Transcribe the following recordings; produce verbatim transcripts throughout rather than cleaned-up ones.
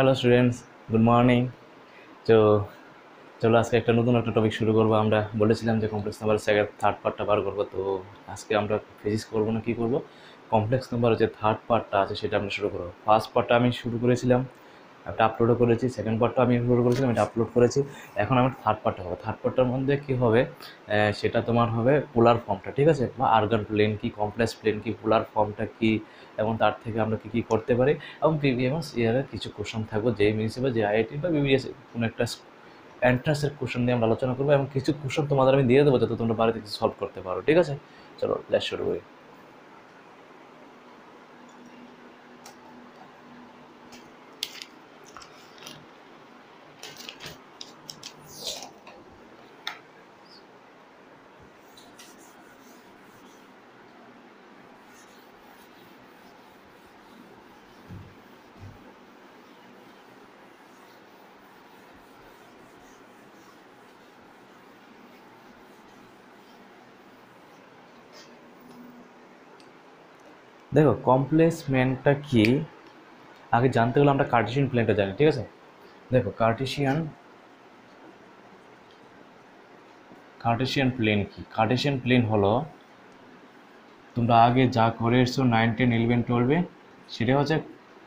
Hello students, good morning. তো চলো আজকে একটা নতুন একটা টপিক শুরু করবো। আমরা বলেছিলাম যে কমপ্লেক্স নাম্বার সেকেন্ড থার্ড পার্টটা বার করবো, তো আজকে আমরা ফিজিক্স করবো না, কী করবো, কমপ্লেক্স নাম্বার যে থার্ড পার্টটা আছে সেটা আমরা শুরু করবো। ফার্স্ট পার্টটা আমি শুরু করেছিলাম, একটা আপলোডও করেছি, সেকেন্ড পার্টটা আমি শুরু করেছিলাম, এটা আপলোড করেছি। এখন আমার থার্ড পার্টটা হবে, থার্ড পার্টটার মধ্যে কী হবে সেটা তোমার হবে পোলার ফর্মটা, ঠিক আছে, বা আর্গান প্লেন কী, কমপ্লেক্স প্লেন কী, পোলার ফর্মটা কী, এবং তার থেকে আমরা কী কী করতে পারি, এবং প্রিভিয়াস ইয়ারের কিছু কোশ্চেন থাকবো, জেই মেইনস বা জে আইআইটি বা বিবিএস কোনো একটা এন্ট্রান্সের কোশ্চেন নিয়ে আমরা আলোচনা করবো, এবং কিছু কোশ্চেন তোমাদের আমি দিয়ে দেবো যাতে তোমরা বাড়িতে কিছু সলভ করতে পারো, ঠিক আছে। চলো লেটস শুরু করি। দেখো কমপ্লেক্স প্লেনটা কি, আগে জানতে গেলে আমরা কার্টেশিয়ান প্লেনটা জানি, ঠিক আছে। দেখো কার্টেশিয়ান কার্টেশিয়ান প্লেন কি, কার্টেশিয়ান প্লেন হলো তোমরা আগে যা করে এসছো নাইন টেন ইলেভেন টুয়েলভে, সেটা হচ্ছে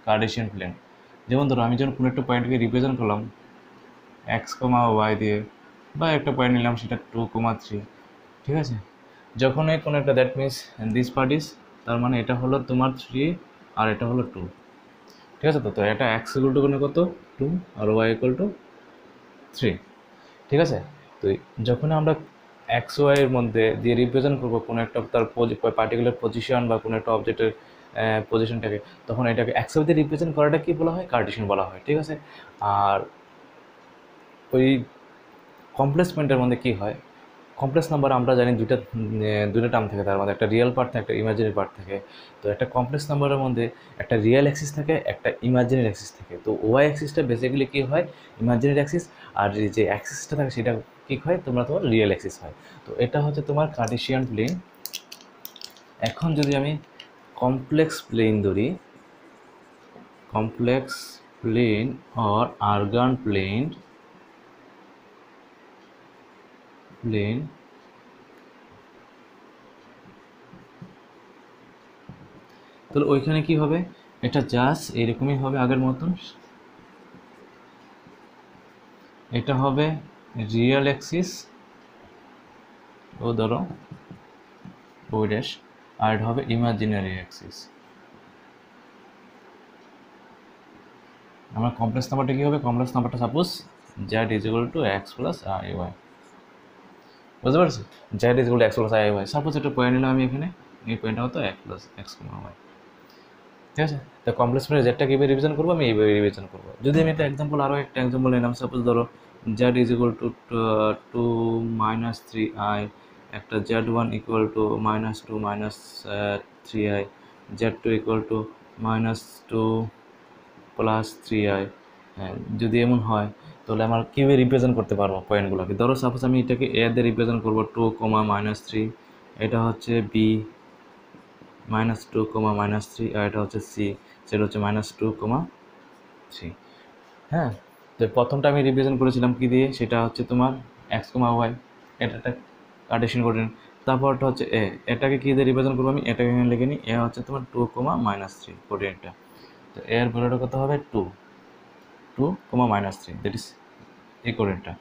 কার্টেশিয়ান প্লেন। যেমন ধরো আমি যখন কোনো একটা পয়েন্টকে রিপ্রেজেন্ট করলাম এক্স কমা ওয়াই দিয়ে, বা একটা পয়েন্ট নিলাম সেটা টু কমা থ্রি, ঠিক আছে, যখনই কোনো একটা that means this part is, তার মানে এটা হলো তোমার থ্রি আর এটা হলো টু, ঠিক আছে। তো তো এটা এক্স ইকুয়াল টু মানে কত টু আর ওয়াই ইকুয়াল টু থ্রি, ঠিক আছে। তো যখন আমরা এক্স ওয়াইয়ের মধ্যে দিয়ে রিপ্রেজেন্ট করবো কোনো একটা তার পার্টিকুলার পজিশন বা কোনো একটা অবজেক্টের পজিশনটাকে, তখন এটাকে এক্স ওয়াই দিয়ে রিপ্রেজেন্ট করাটা কী বলা হয়, কার্টেশিয়ান বলা হয়, ঠিক আছে। আর ওই কমপ্লেক্স প্লেনের মধ্যে কী হয়, কমপ্লেক্স নাম্বার আমরা জানি দুইটা দুটো টার্ম থাকে, তার মধ্যে একটা রিয়েল পার্ট থাকে একটা ইমাজিনারি পার্ট থাকে। তো একটা কমপ্লেক্স নাম্বারের মধ্যে একটা রিয়েল অ্যাক্সিস থাকে একটা ইমাজিনারি অ্যাক্সিস থাকে। তো ওয়াই অ্যাক্সিসটা বেসিক্যালি কী হয়, ইমাজিনারি অ্যাক্সিস, আর যে অ্যাক্সিসটা থাকে সেটা কী হয় তোমরা তোমার রিয়েল অ্যাক্সিস হয়। তো এটা হচ্ছে তোমার কার্টেশিয়ান প্লেন। এখন যদি আমি কমপ্লেক্স প্লেন ধরি, complex plane or Argand plane plane তাহলে ওইখানে কি হবে, এটা জাস্ট এরকমই হবে আগের মতন, এটা হবে রিয়েল অ্যাক্সিস ও ধরো ও ড্যাশ, আর এটা হবে ইমাজিনারি অ্যাক্সিস। আমার কমপ্লেক্স নাম্বারটা কি হবে, কমপ্লেক্স নাম্বারটা suppose Z is equal to x plus আর ওয়াই, বুঝতে পারছি, Z is equal to x plus আর ওয়াই। সাপোজ একটা পয়েন্ট নিলাম আমি এখানে, এই পয়েন্টটা হতো এক প্লাস এক্স কমা ওয়াই, ঠিক আছে। তো কমপ্লেক্স প্লেনের জেডটা কীভাবে রিভিশন করবো, আমি এইভাবে রিভিশন করবো। যদি আমি একটা এক্সাম্পল আরও একটা এক্সাম্পল নিলাম, সাপোজ ধরো Z is equal to two minus three I, একটা Z one equal to minus two minus three I, Z two equal to minus two plus three I, যদি এমন হয় তাহলে আমার কীভাবে রিপ্রেজেন্ট করতে পারবো পয়েন্টগুলোকে। ধরো সাপোজ আমি এটাকে এ দিয়ে রিপ্রেজেন্ট করবো টু কমা মাইনাস থ্রি, এটা হচ্ছে B minus two comma minus three, আর এটা হচ্ছে সি, সেটা হচ্ছে মাইনাস টু কমা থ্রি। হ্যাঁ, তো প্রথমটা আমি রিপ্রেজেন্ট করেছিলাম কী দিয়ে, সেটা হচ্ছে তোমার এক্স কমা ওয়াই, এটা একটা কার্টেশিয়ান কোঅর্ডিনেট। তারপরটা হচ্ছে এ, এটাকে কী দিয়ে রিপ্রেজেন্ট করবো, আমি এটাকে এখানে লিখে নিই, এ হচ্ছে তোমার টু কমা মাইনাস থ্রি কোঅর্ডিনেটটা। তো এর ভ্যালুটা কত হবে two two comma minus three, that is এই কোঅর্ডিনেটটা।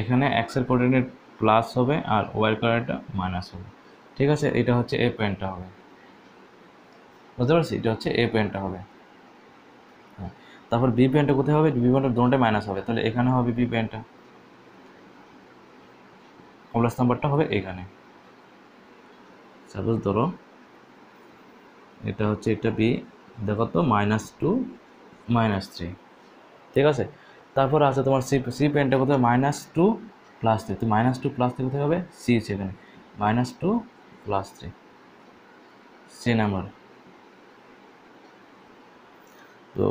এখানে এক্সের কোঅর্ডিনেট প্লাস হবে আর ওয়াইয়ের কোঅর্ডিনেটটা মাইনাস হবে, ঠিক আছে। এটা হচ্ছে এ পয়েন্টটা হবে, বুঝতে পারছি, এটা হচ্ছে এ পয়েন্টটা হবে। হ্যাঁ, তারপর বি পয়েন্টটা কোথায় হবে, বি পয়েন্টটা দুটোটাই মাইনাস হবে, তাহলে এখানে হবে বি পয়েন্টটা, কমপ্লেক্স নাম্বারটা হবে এখানে। সাপোজ ধরো এটা হচ্ছে এটা বি, দেখো তো মাইনাস টু মাইনাস থ্রি, ঠিক আছে। তারপর আছে তোমার সি, সি পয়েন্টটা কোথায়, মাইনাস টু প্লাস থ্রি, তো মাইনাস টু প্লাস থ্রি কোথায় হবে, সি, সেখানে minus two plus three C number. তো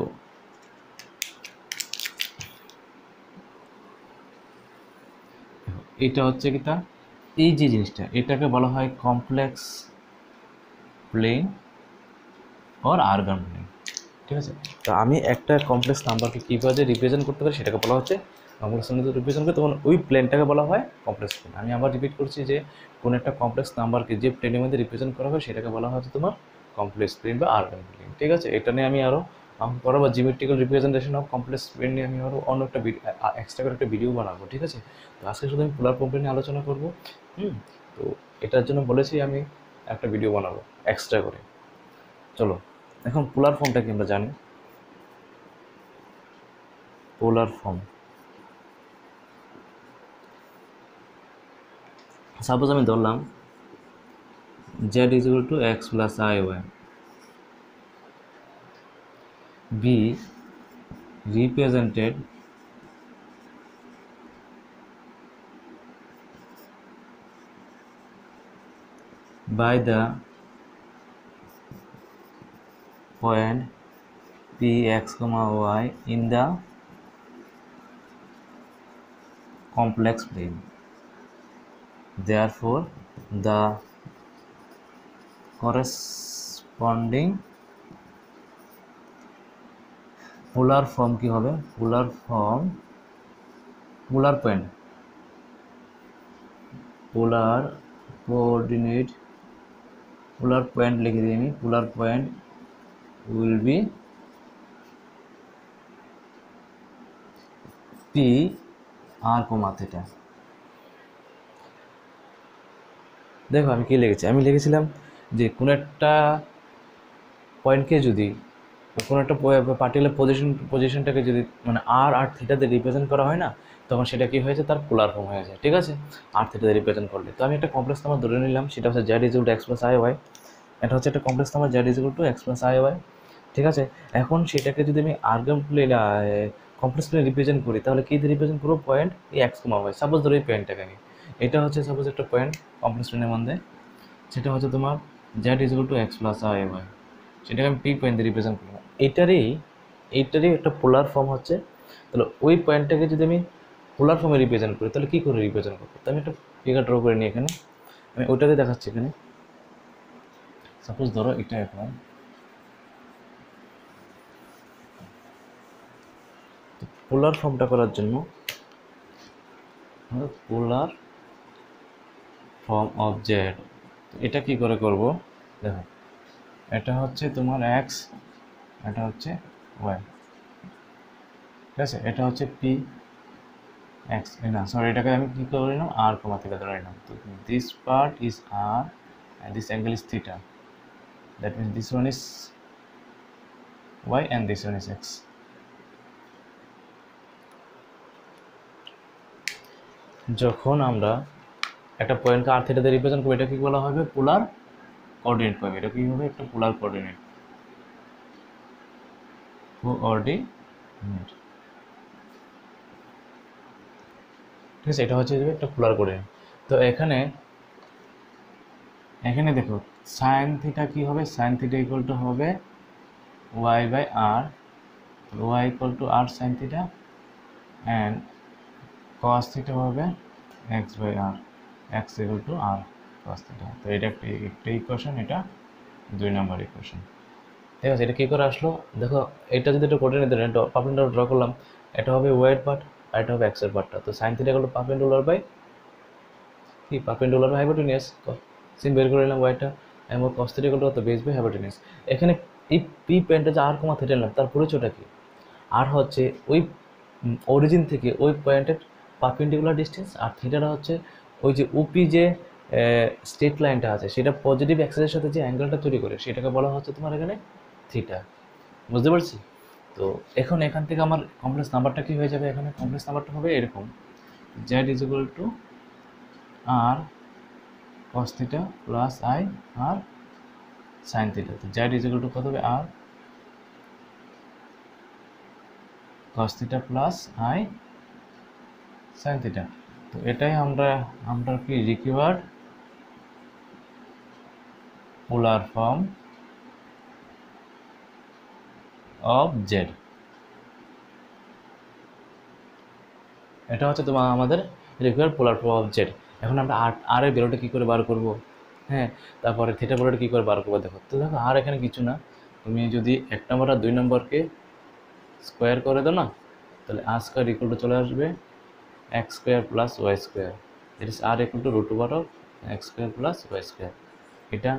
এটা হচ্ছে কি তা, এই যে জিনিসটা এটাকে বলা হয় complex plane or Argand plane. ठीक है। तो আমি একটা কমপ্লেক্স নাম্বারকে কীভাবে রিপ্রেজেন্ট করতে পারি সেটাকে বলা হচ্ছে কমপ্লেক্স নাম্বার। যদি রিপ্রেজেন্ট করি তখন ওই প্লেনটাকে বলা হয় কমপ্লেক্স প্লেন। আমি আবার রিপিট করছি যে কোনো একটা কমপ্লেক্স নাম্বারকে যে প্লেনের মধ্যে রিপ্রেজেন্ট করা হয় সেটাকে বলা হয় তোমার কমপ্লেক্স প্লেন বা আর্গান প্লেন, ঠিক আছে। এটা নিয়ে আমি আরও আমি পরে বা geometrical representation of complex plane নিয়ে আমি আরও অন্য একটা এক্সট্রা করে একটা ভিডিও বানাবো, ঠিক আছে। তো আজকে শুধু আমি পোলার ফর্ম প্লেন নিয়ে আলোচনা করবো। হুম তো এটার জন্য বলেছি আমি একটা ভিডিও বানাবো এক্সট্রা করে। চলো এখন পোলার ফর্মটা কি আমরা জানি, পোলার ফর্ম। সাপোজ আমি ধরলাম Z is equal to x plus I Y, be represented by the point px, y in the complex plane. Therefore, the corresponding polar form की होवे polar form polar point polar coordinate polar point लिख देंगे। Polar point will be P r को माथे टा। देखो हमें क्या लिखे हमें लिखे चिलाम जे कुनेट्टा पॉइंट के जुदी कुनेट्टा पार्टिकुलर पोजीशन पोजीशन टके जुदी माने आर आर थीटा दे रिप्रेजेंट करा है ना তখন সেটা কী হয়েছে তার পোলার ফর্ম হয়েছে, ঠিক আছে। আর থিটা দিয়ে রিপ্রেজেন্ট করলে তো আমি একটা কমপ্লেক্স নাম্বার ধরে নিলাম, সেটা হচ্ছে z is equal to x plus I y. এটা হচ্ছে একটা complex number z is equal to x plus I y, ঠিক আছে। এখন সেটাকে যদি আমি আর্গান প্লেনে কমপ্লেক্স প্লেনে রিপ্রেজেন্ট করি তাহলে কী দিয়ে রিপ্রেজেন্ট করবো পয়েন্ট এই এক্স কমা ওয়াই। সাপোজ ধরো এই পয়েন্টটাকে আমি এটা হচ্ছে সাপোজ একটা পয়েন্ট কমপ্লেক্স প্লেনের মধ্যে, সেটা হচ্ছে তোমার z is equal to x plus I y. সেটাকে আমি পি পয়েন্ট দিয়ে রিপ্রেজেন্ট করলাম। এইটারই এইটারই একটা পোলার ফর্ম হচ্ছে, তাহলে ওই পয়েন্টটাকে যদি আমি পোলার ফর্মে রিপ্রেজেন্ট করি তাহলে কী করে রিপ্রেজেন্ট করবো। তো আমি একটা ফিগার ড্র করে নিই, এখানে আমি ওটাকে দেখাচ্ছি। এখানে সাপোজ ধরো এটা এখন পোলার ফর্মটা করার জন্য পোলার ফর্ম অফ জেড এটা কী করে করব। দেখো এটা হচ্ছে তোমার এক্স, এটা হচ্ছে ওয়াই, ঠিক আছে। এটা হচ্ছে পি এক্স না সরি এটাকে আমি কী করে নিলাম আর কমা থিটা ধরে নিলাম। তো this part is r and this angle is theta, that means this one is y and this one is x. যখন আমরা একটা পয়েন্টকে আর থিটাতে রিপ্রেজেন্ট করবো এটা কী বলা হবে পোলার কোঅর্ডিনেট পাবে। এটা কী হবে একটা পোলার কোঅর্ডিনেট কোঅর্ডিনেট, ঠিক আছে। এটা হচ্ছে একটা পোলার কোঅর্ডিনেট। তো এখানে এখানে দেখো সাইন থিটা কী হবে, সাইন থিটা ইকুয়াল টু হবে y by r, Y equal to r sine theta, and cos theta হবে x by r, x equal to r cos theta. তো এটা একটা একটা ইকুয়েশন, এটা দুই নম্বর ইকুয়েশন, ঠিক আছে। এটা কী করে আসলো দেখো, এটা যদি একটা কোঅর্ডিনেট ধরে পাবলিনটা ড্র করলাম, এটা হবে ওয়াইয়ের পার্ট আর এটা হবে এক্সের পার্টটা। তো সাইন থিটা হলো পারপেন্ডিকুলার বাই কি পারপেন্ডিকুলার বাই হাইপোটেনিয়াস, সিম বের করে নিলাম ওয়াইটা, এবং কস থিটা হলো তো বেস বাই হাইপোটেনিয়াস। এখানে এই পি পয়েন্টটা যে আর কমা থিটা নিলাম তার পরিচয়টা কি, আর হচ্ছে ওই অরিজিন থেকে ওই পয়েন্টের পারপেন্ডিকুলার ডিস্টেন্স, আর থিটাটা হচ্ছে ওই যে ওপি যে স্ট্রেট লাইনটা আছে সেটা পজিটিভ অ্যাক্সেসের সাথে যে অ্যাঙ্গেলটা তৈরি করে সেটাকে বলা হচ্ছে তোমার এখানে থিটা, বুঝতে পারছি। তো এখন এখান থেকে আমার কমপ্লেক্স নাম্বারটা কী হয়ে যাবে, এখানে কমপ্লেক্স নাম্বারটা হবে এরকম z is equal to r cos theta plus i r sine theta. তো জেড ইজ ইকুয়াল টু কত হবে r cos theta plus i sine theta. তো এটাই আমরা আমরা কি required polar form of z. এটা হচ্ছে তোমার আমাদের require polar form of z. এখন আমরা আর আর এর ভ্যালুটা কী করে বার করব, হ্যাঁ তারপরে থিটা ভ্যালুটা কী করে বার করবো। দেখো তো দেখো আর এখানে কিছু না, तुम्हें जो दी एक नम्बर और दो नम्बर के स्क्वायर कर दो ना तो आर स्क्वायर इक्वल टू चले आसें x square plus y square that is r equal to root over of x square plus y square इटा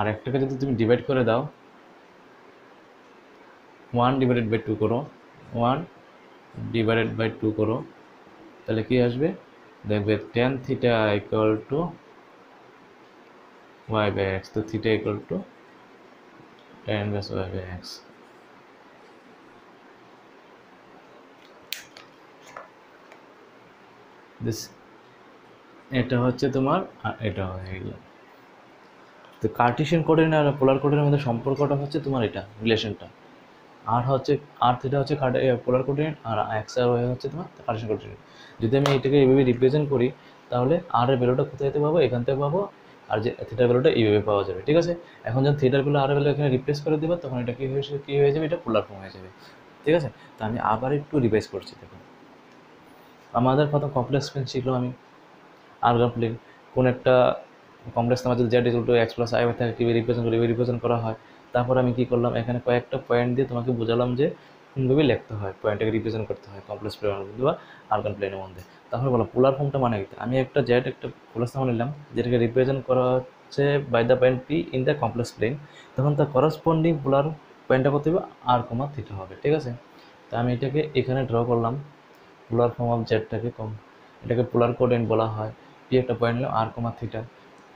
आर एक टके जो तुम डिवाइड कर दाओ वन डिवाइडेड बाय टू करो वन डिवाइडेड बाय टू करो ताहले कि आसबे देखबे tan theta equal to y by x तो theta equal to tan plus y by x this এটা হচ্ছে তোমার আর এটা হয়ে গেল তো কার্টেসিয়ান কোঅর্ডিনেট আর পোলার কোঅর্ডিনেটের মধ্যে সম্পর্কটা হচ্ছে তোমার এটা রিলেশনটা আর হচ্ছে আর থিটা হচ্ছে পোলার কোঅর্ডিনেট আর এক্স আর ওয়াই হচ্ছে তোমার কার্টেসিয়ান কোঅর্ডিনেট যদি আমি এটাকে এইভাবে রিপ্রেজেন্ট করি তাহলে আর এর ভ্যালুটা কোথায় থেকে পাবো এখান থেকে পাবো আর যে থিটার ভ্যালুটা এইভাবে পাওয়া যাবে ঠিক আছে এখন যখন থিটার ভ্যালু আর এর ভ্যালু এখানে রিপ্লেস করে দেব তখন এটা কি হয়ে কি হয়ে যাবে এটা পোলার ফর্ম হয়ে যাবে ঠিক আছে তো আমি আবার একটু রিভাইজ করছি দেখুন আমাদের প্রথম কমপ্লেক্স প্লেন শিখলাম আমি আরগান প্লেন কোন একটা কমপ্লেক্স নাম্বার যদি z equal to x plus I y থাকে কীভাবে রিপ্রেজেন্ট করি রিপ্রেজেন্ট করা হয় তারপর আমি কী করলাম এখানে কয়েকটা পয়েন্ট দিয়ে তোমাকে বোঝালাম যে কোনভাবে লিখতে হয় পয়েন্টটাকে রিপ্রেজেন্ট করতে হয় কমপ্লেক্স প্লেনের মধ্যে বা আরগান প্লেনের মধ্যে তারপরে বললাম পোলার ফর্মটা মানে কি আমি একটা জেড একটা প্লাস নাম্বার নিলাম যেটাকে রিপ্রেজেন্ট করা হচ্ছে by the point P in the complex plane তখন তার করসপন্ডিং পোলার পয়েন্টটা করতে হবে আর কমা থিটা হবে ঠিক আছে তো আমি এটাকে এখানে ড্র করলাম পোলার ফর্ম অফ জেডটাকে কম এটাকে পোলার কোঅর্ডিনেট বলা হয় পি একটা পয়েন্ট নিলাম আর কমা থিটা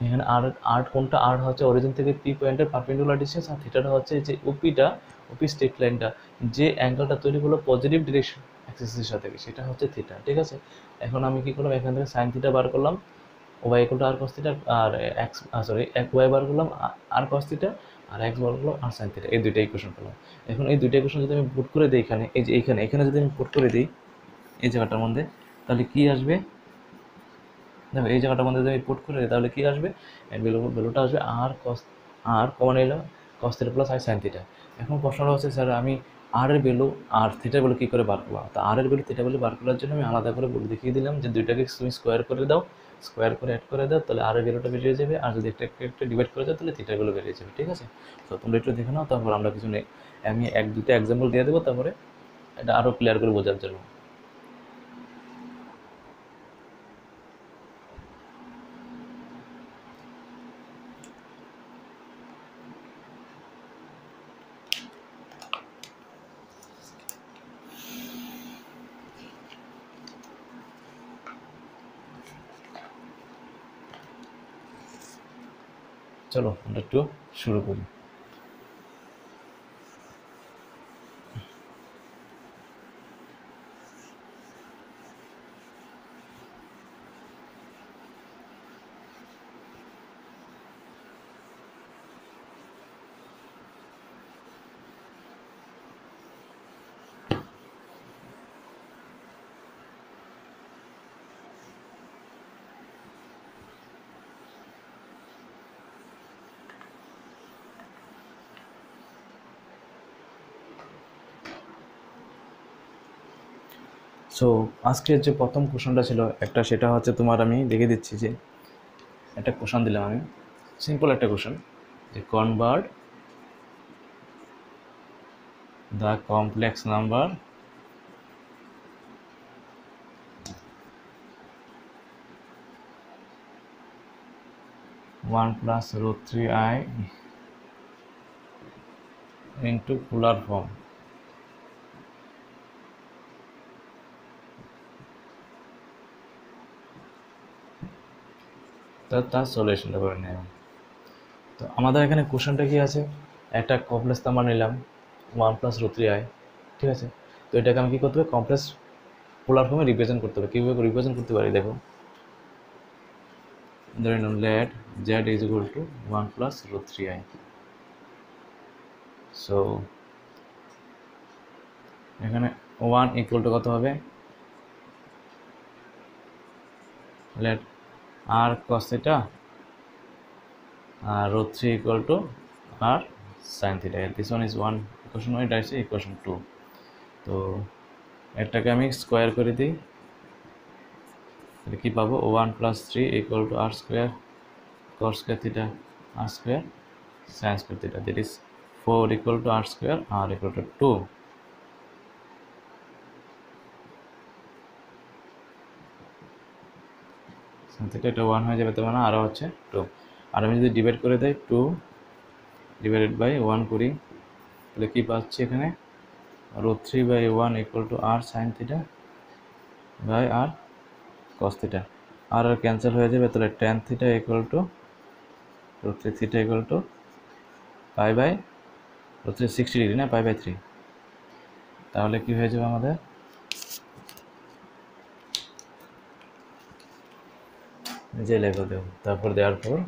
এখানে আর আর কোনটা আর হচ্ছে অরিজিন থেকে পি পয়েন্টের পারপেন্ডিকুলার ডিসটেন্স আর থিটাটা হচ্ছে যে ওপিটা ওপি স্ট্রেট লাইনটা যে অ্যাঙ্গেলটা তৈরি হলো পজিটিভ ডিরেকশন অ্যাক্সিসের সাথে সেটা হচ্ছে থিটা ঠিক আছে এখন আমি কী করলাম এখান থেকে সাইন থিটা বার করলাম y equal to r cos theta আর এক্স সরি এক ওয়াই বার করলাম আর কস থিটা আর এক্স বার করলাম আর সাইন থিটা এই দুইটা ইকুয়েশন করলাম এখন এই দুইটা ইকুয়েশন যদি আমি পুট করে দিই এখানে এই যে এখানে এখানে যদি আমি পুট করে দিই এই জায়গাটার মধ্যে তাহলে কী আসবে দেখো এই জায়গাটার মধ্যে যদি আমি পুট করে দিই তাহলে কী আসবে ভ্যালুটা আসবে আর কস আর কমন এলো cos theta plus r sine theta এখন প্রশ্নটা হচ্ছে স্যার আমি আর এর ভ্যালু আর থিটার ভ্যালু কী করে বার করবো তা আর এর ভ্যালু থিটার ভ্যালু বার করার জন্য আমি আলাদা করে বলে দেখিয়ে দিলাম যে দুইটাকে তুমি স্কোয়ার করে দাও স্কোয়ার করে অ্যাড করে দাও তাহলে আর এর ভ্যালুটা বেরিয়ে যাবে আর যদি একটা একটা ডিভাইড করে দাও তাহলে থিটার ভ্যালু বেরিয়ে যাবে ঠিক আছে তো তোমরা একটু দেখে নাও তারপর আমরা কিছু নেই আমি এক দুটো এক্সাম্পল দিয়ে দেবো তারপরে এটা আরও ক্লিয়ার করে বোঝার জন্য चलो আমরা একটু শুরু করি সো আজকের যে প্রথম কোশ্চেনটা ছিল একটা সেটা হচ্ছে তোমার আমি দেখিয়ে দিচ্ছি যে একটা কোশ্চেন দিলাম আমি সিম্পল একটা কোশ্চেন যে convert the complex number one plus root three i into polar form তার সলিউশনটা করে নিলাম তো আমাদের এখানে কোশ্চেনটা কি আছে একটা কমপ্লেক্স নাম্বার নিলাম one plus root three i ঠিক আছে তো এটাকে আমি কী করতে হবে কমপ্লেক্স পোলার ফর্মে রিপ্রেজেন্ট করতে হবে কীভাবে রিপ্রেজেন্ট করতে পারি দেখো ধরে নিলাম let z is equal to one plus root three i so এখানে ওয়ান ইকুয়াল টু কত হবে লেট আর cos theta আর root three equal to r sin theta this one is one equation one এটা হচ্ছে equation two তো এটাকে আমি square করে দিই তাহলে কি পাবো one plus three equal to r square cos square theta r square sin square theta that is four equal to r square, r equal to two. Theta eta one হয়ে যাবে, তার মানে r হচ্ছে two. আর আমি যদি divide করে দেই two divided by one করি তাহলে কি পাচ্ছি এখানে root three by one equal to r sin theta by r cos theta. r আর ক্যান্সেল হয়ে যাবে, তাহলে tan theta equal to root three theta equal to pi by root three sixty degree না pi by three. তাহলে কি হয়ে যাবে আমাদের जे लेखो देव तापर therefore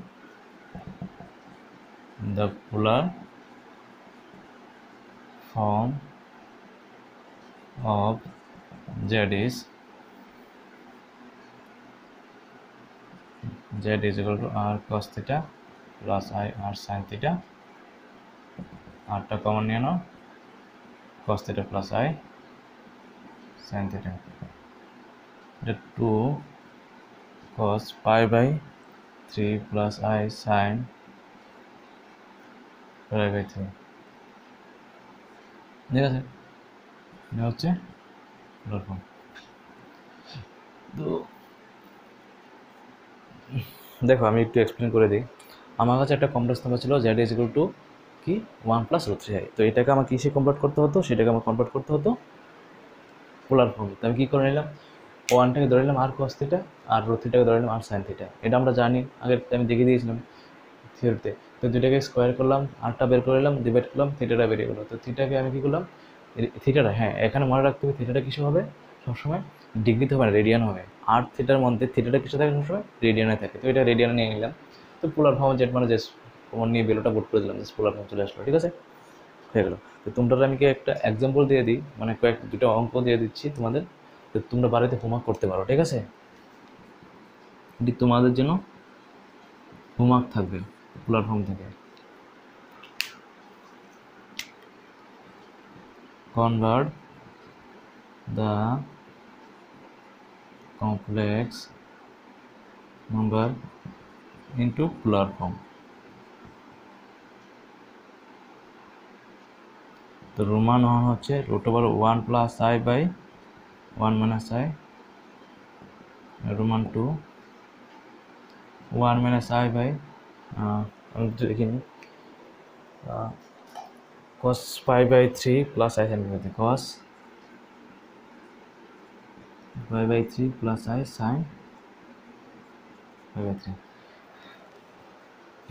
the polar form of z is z is equal to r cos theta plus I r sin theta r টা common নিয়ে নাও cos theta plus I sin theta the two cos pi by three plus I sin pi by three. देखा sir ये होते हैं root form तो देखो हमें एक टू एक्सप्लेन कर दी हमारा जो एक कॉम्प्लेक्स नंबर चलो z is equal to कि one plus root three है तो ये टका हम किसे कंप्लीट करते होते शेड टका हम कंप्लीट करते होते पोलर फॉर्म तब की करने लगा one টাকে ধরে নিলাম r cos θ আর root θ টাকে ধরে নিলাম r sin θ এটা আমরা জানি আগে আমি দেখিয়ে দিয়েছিলাম থিওরিতে তো দুইটাকে স্কয়ার করলাম r টা বের করে নিলাম ডিভাইড করলাম θ টা বের হলো তো θ কে আমি কি করলাম θ টা হ্যাঁ এখানে মনে রাখতে হবে θ টা কিসে হবে সব সময় ডিগ্রিতে হবে না রেডিয়ান হবে r θ এর মধ্যে θ টা কিসে থাকে সব সময় রেডিয়ানে থাকে তো এটা রেডিয়ানে নিয়ে নিলাম তো পোলার ফর্ম z মানে জাস্ট কমন নিয়ে ভ্যালুটা পুট করে দিলাম জাস্ট পোলার ফর্ম চলে আসলো ঠিক আছে হয়ে গেল তো তোমরা আমি কি একটা एग्जांपल দিয়ে দিই মানে কয়েক দুটো অঙ্ক দিয়ে দিচ্ছি তোমাদের तो तुम्हारा बारे होमवर्क करते पारो ठीक है ये तुम्हारे जो होमवर्क থাকবে পোলার ফর্ম থেকে convert the complex number into polar form तो রোমান মান হচ্ছে √one plus I by one minus I Roman two one minus I by uh, again, uh, cos pi by three plus I sin theta cos pi by three plus I sin pi by three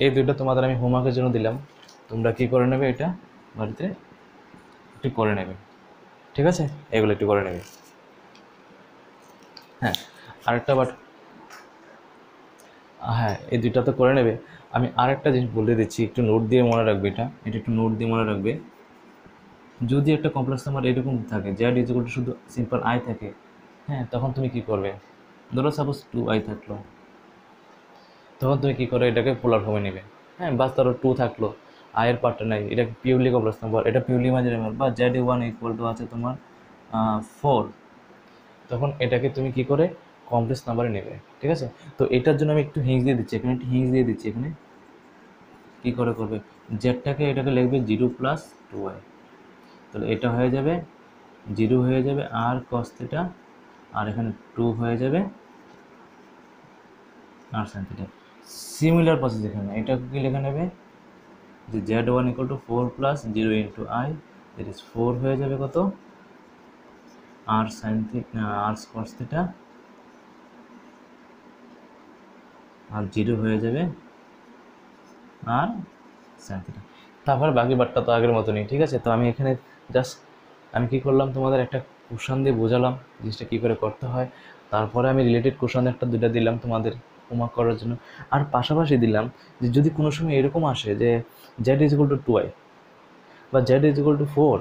এই দুটো তোমাদের আমি হোমওয়ার্কের জন্য দিলাম তোমরা কি করে নেবে এটা বাড়িতে একটু করে নেবে ঠিক আছে এগুলো একটু করে নেবে হ্যাঁ আরেকটা বাট হ্যাঁ এই দুইটা তো করে নেবে আমি আরেকটা জিনিস বলে দিচ্ছি একটু নোট দিয়ে মনে রাখবে এটা এটা একটু নোট দিয়ে মনে রাখবে যদি একটা কমপ্লেক্স নাম্বার এরকম থাকে z ইকুয়াল টু শুধু সিম্পল i থাকে হ্যাঁ তখন তুমি কি করবে ধরো সাপোজ টু i থাকলো তখন তুমি কি করো এটাকে পোলার ফর্মে নেবে হ্যাঁ বাস ধরো টু থাকলো i এর পার্টটা নাই এটা পিওরলি কমপ্লেক্স নাম্বার এটা পিওরলি ইমাজিনারি নাম্বার বা z ওয়ান ইকুয়াল টু আছে তোমার ফোর তখন এটাকে তুমি কি করে কমপ্লেক্স নাম্বারে নেবে ঠিক আছে তো এটার জন্য আমি একটু হিংস দিয়ে দিচ্ছি এখানে একটু হিংস দিয়ে দিচ্ছি এখানে কি করে করবে জেডটাকে এটাকে লিখবে জিরো প্লাস টু ওয়াই তাহলে এটা হয়ে যাবে জিরো হয়ে যাবে আর cos θ আর এখানে টু হয়ে যাবে আর sin θ সিমিলার প্রসেস এখানে এটাকে কি লেখা নেবে যে z one equal to four plus zero into i that is four হয়ে যাবে কত r sin theta r cos theta আর জিরো হয়ে যাবে r sin theta তারপর বাকি বাটটা তো আগের মতনই ঠিক আছে তো আমি এখানে জাস্ট আমি কি করলাম তোমাদের একটা কোশ্চেন দিয়ে বোঝালাম জিনিসটা কি করে করতে হয় তারপরে আমি রিলেটেড কোশ্চেন একটা দুটো দিলাম তোমাদের হোমওয়ার্ক করার জন্য আর পাশাপাশি দিলাম যে যদি কোনো সময় এরকম আসে যে z = টু i বা z = ফোর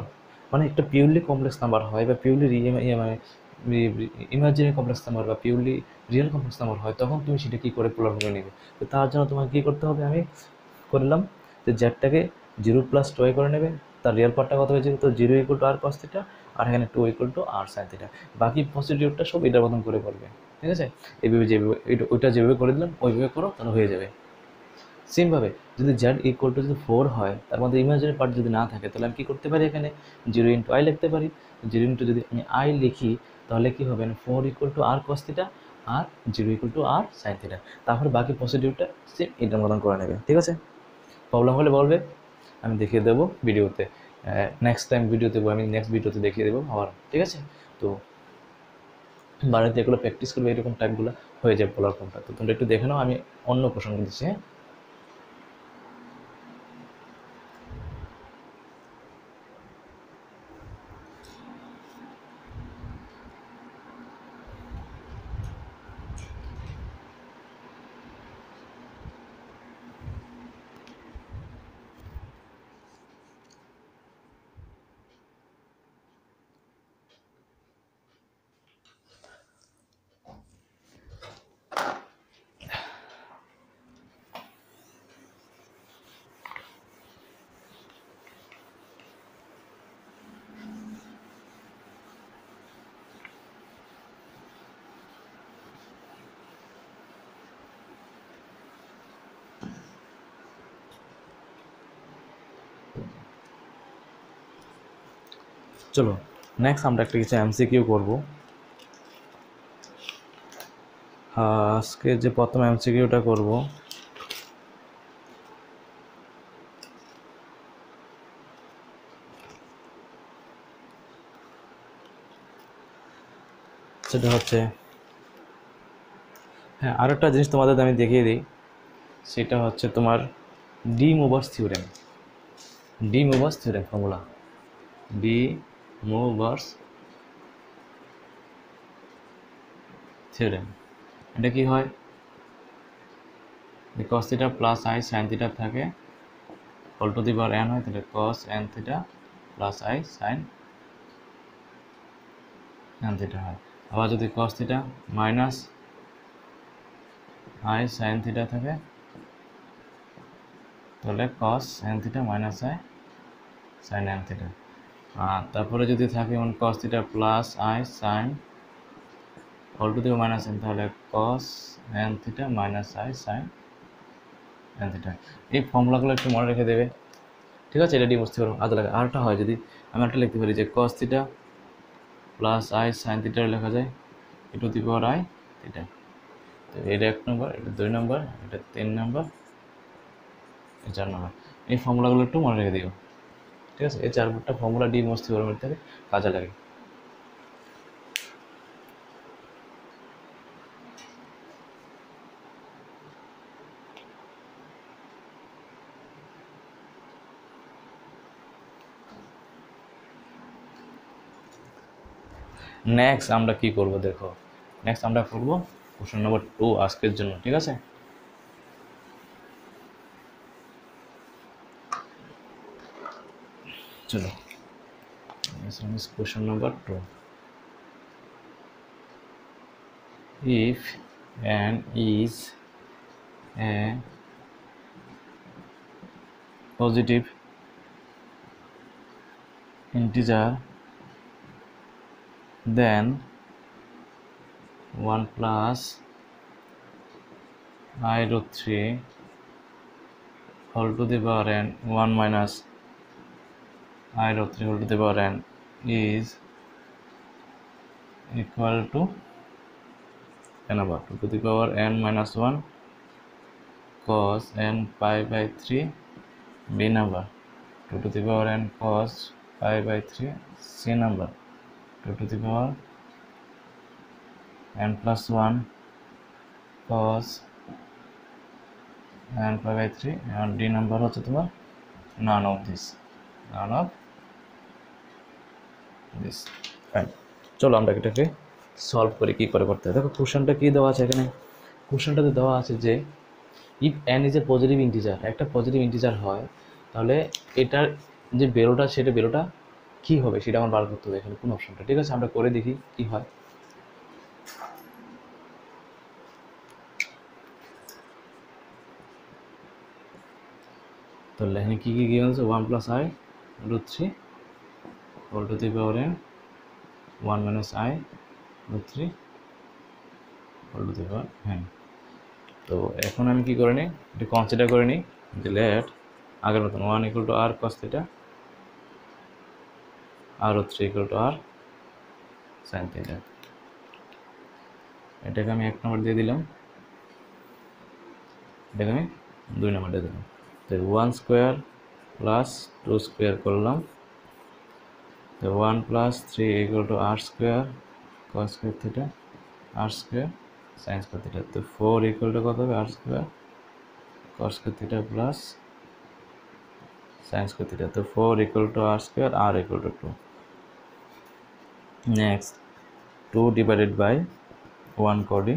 মানে একটা পিওরলি কমপ্লেক্স নাম্বার হয় বা পিওরলি মানে ইমাজিনারি কমপ্লেক্স নাম্বার বা পিওরলি রিয়েল কমপ্লেক্স নাম্বার হয় তখন তুমি সেটা কী করে পোলার ফর্মে নেবে তো তার জন্য তোমাকে কী করতে হবে আমি করলাম যে জেডটাকে জিরো প্লাস টু ওয়াই করে নেবে তার রিয়েল পার্টটা কত হয়েছে তো zero equal to r cos θ আর এখানে two equal to r sin θ বাকি প্রসিডিউরটা সব এটার মতন করে করবে ঠিক আছে এইভাবে যেভাবে ওইটা যেভাবে করে দিলাম ওইভাবে করো তাহলে হয়ে যাবে सेमভাবে যদি z इक्वल टू যদি फोर হয় তার মধ্যে ইমাজিনারি পার্ট যদি না থাকে তাহলে আমি কি করতে পারি এখানে জিরো ইনটু i লিখতে পারি। জিরো ইনটু যদি আমি i লিখি তাহলে কি হবে না four equal to r cos θ আর zero equal to r sin θ। তারপরে বাকি পজিটিভটা সেম ইন্টারমোডন করে নেবে। ঠিক আছে, প্রবলেম হলে বলবে, আমি দেখিয়ে দেবো ভিডিওতে, নেক্সট টাইম ভিডিওতে আমি নেক্সট ভিডিওতে দেখিয়ে দেবো আবার। ঠিক আছে, তো বাড়িতে এগুলো প্র্যাকটিস করবে, এরকম টাইপগুলো হয়ে যায় বলার কোনটা। তো তোমরা একটু দেখে নাও, আমি অন্য প্রসঙ্গ দিচ্ছি। হ্যাঁ, চলো নেক্সট আমরা একটা কিছু এমসিকিউ করব। আজকে যে প্রথম এমসিকিউটা করব, সেটা হচ্ছে, হ্যাঁ আর একটা জিনিস তোমাদের আমি দেখিয়ে দিই, সেটা হচ্ছে তোমার de Moivre's theorem. De Moivre's theorem formula, de Moivre's theorem, এটা কি হয় cos θ প্লাস i sin θ থাকে, all to the power n হয়, তাহলে cos n θ plus i sin n θ হয়। আবার যদি cos θ মাইনাস i sin θ থাকে তাহলে cos n θ minus i sin n θ। আর তারপরে যদি থাকে যেমন cos θ plus i sin all to the power minus n, তাহলে cos n θ minus i sin n θ। এই ফর্মুলাগুলো একটু মনে রেখে দেবে, ঠিক আছে, এটা ডি মোভার্স থিওরেম। আলাদা লাগে আরেকটা হয়, যদি আমি একটা লিখতে পারি যে cos θ প্লাস i sin θ লেখা যায় e to the power i θ। তো এটা এক নম্বর, এটা দুই নম্বর, এটা তিন নম্বর, এটা চার নম্বর। এই ফর্মুলাগুলো একটু মনে রেখে দিও, ঠিক আছে। এই চারটা ফর্মুলা ডি মোভার্স থিওরেমের থেকে কাজে লাগে। নেক্সট আমরা কি করব দেখো, নেক্সট আমরা করব কোশ্চেন নাম্বার টু আজকের জন্য। ঠিক আছে, চলো question number two. If n is a positive integer then one plus i root three whole to the power n, one minus i root three whole to the power n is equal to n over two to the power n minus one cos n pi by three b number two to the power n cos pi by three c number two to the power n plus one cos n pi by three and d number হচ্ছে তোমার none of this, none of this। চলো আমরা এটাকে solve করি, কি করে করতে হয় দেখো। কোশ্চেনটা কি দেওয়া আছে এখানে, কোশ্চেনটাতে দেওয়া আছে যে if n is a positive integer, একটা পজিটিভ ইন্টিজার হয় তাহলে এটার যে বেরোটা সেটা বেরোটা কি হবে সেটা আমার বার করতে হবে এখানে কোন অপশনটা। ঠিক আছে, আমরা করে দেখি কি হয়। তাহলে এখানে কি কি গিয়ে আছে, one plus i root three whole to the power n, one minus i root three whole to the power n. तो এখন আমি কি করে নি এটা কনসিডার করে নি যে লেট আগের মত वन = r cos θ আর थ्री = r sin θ এটাকে আমি এক নম্বর দিয়ে দিলাম এটাকে আমি দুই নম্বর দিয়ে দিলাম तो one square plus two square করলাম तो one plus three = r square cos θ r square sin θ तो फोर इक्वल टू कत r square cos θ plus sin θ तो four equal to r square r equal to two next two divided by one कोडी